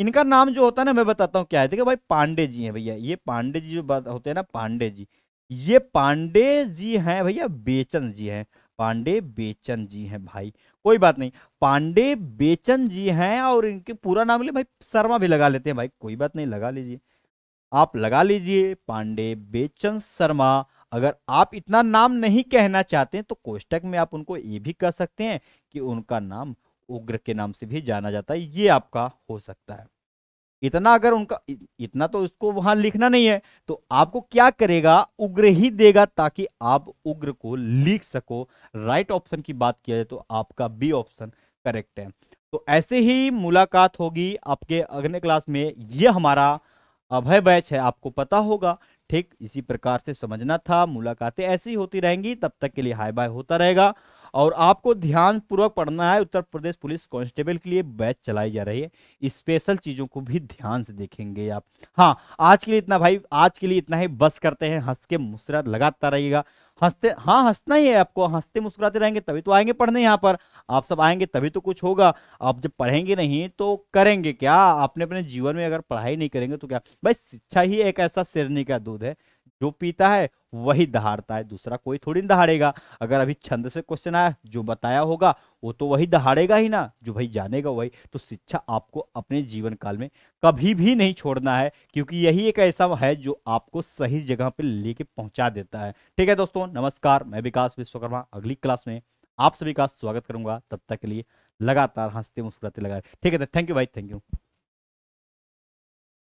इनका नाम जो होता है ना मैं बताता हूँ क्या है। देखो भाई पांडे जी हैं भैया, ये पांडे जी जो बात होते हैं ना, पांडे जी, ये पांडे जी हैं भैया, बेचन जी हैं, पांडे बेचन जी हैं भाई, कोई बात नहीं, पांडे बेचन जी हैं, और इनके पूरा नाम ले भाई, शर्मा भी लगा लेते हैं भाई, कोई बात नहीं, लगा लीजिए, आप लगा लीजिए, पांडे बेचन शर्मा। अगर आप इतना नाम नहीं कहना चाहते हैं तो कोष्टक में आप उनको ये भी कह सकते हैं कि उनका नाम उग्र के नाम से भी जाना जाता है, ये आपका हो सकता है। इतना अगर उनका इतना तो उसको वहां लिखना नहीं है, तो आपको क्या करेगा, उग्र ही देगा, ताकि आप उग्र को लिख सको। राइट ऑप्शन की बात किया जाए तो आपका बी ऑप्शन करेक्ट है। तो ऐसे ही मुलाकात होगी आपके अगले क्लास में। ये हमारा अभय बैच है, आपको पता होगा, ठीक इसी प्रकार से समझना था, मुलाकातें ऐसी होती रहेंगी। तब तक के लिए हाय बाय होता रहेगा। और आपको ध्यान पूर्वक पढ़ना है। उत्तर प्रदेश पुलिस कांस्टेबल के लिए बैच चलाई जा रही है, स्पेशल चीजों को भी ध्यान से देखेंगे आप। हाँ, आज के लिए इतना भाई, आज के लिए इतना ही। बस करते हैं, हंस के मुस्कुराते लगातार रहिएगा, हंसते, हाँ हंसना ही है आपको, हंसते मुस्कुराते रहेंगे तभी तो आएंगे पढ़ने। यहाँ पर आप सब आएंगे तभी तो कुछ होगा। आप जब पढ़ेंगे नहीं तो करेंगे क्या? आपने अपने जीवन में अगर पढ़ाई नहीं करेंगे तो क्या भाई? शिक्षा ही एक ऐसा शेरनी का दूध है, जो पीता है वही दहाड़ता है, दूसरा कोई थोड़ी ना दहाड़ेगा। अगर अभी छंद से क्वेश्चन आया, जो बताया होगा वो तो वही दहाड़ेगा ही ना, जो भाई जानेगा वही। तो शिक्षा आपको अपने जीवन काल में कभी भी नहीं छोड़ना है, क्योंकि यही एक ऐसा है जो आपको सही जगह पे लेके पहुंचा देता है। ठीक है दोस्तों, नमस्कार, मैं विकास विश्वकर्मा अगली क्लास में आप सभी का स्वागत करूंगा। तब तक के लिए लगातार हंसते मुस्कुराते लगा रहे। ठीक है, थैंक यू भाई, थैंक यू।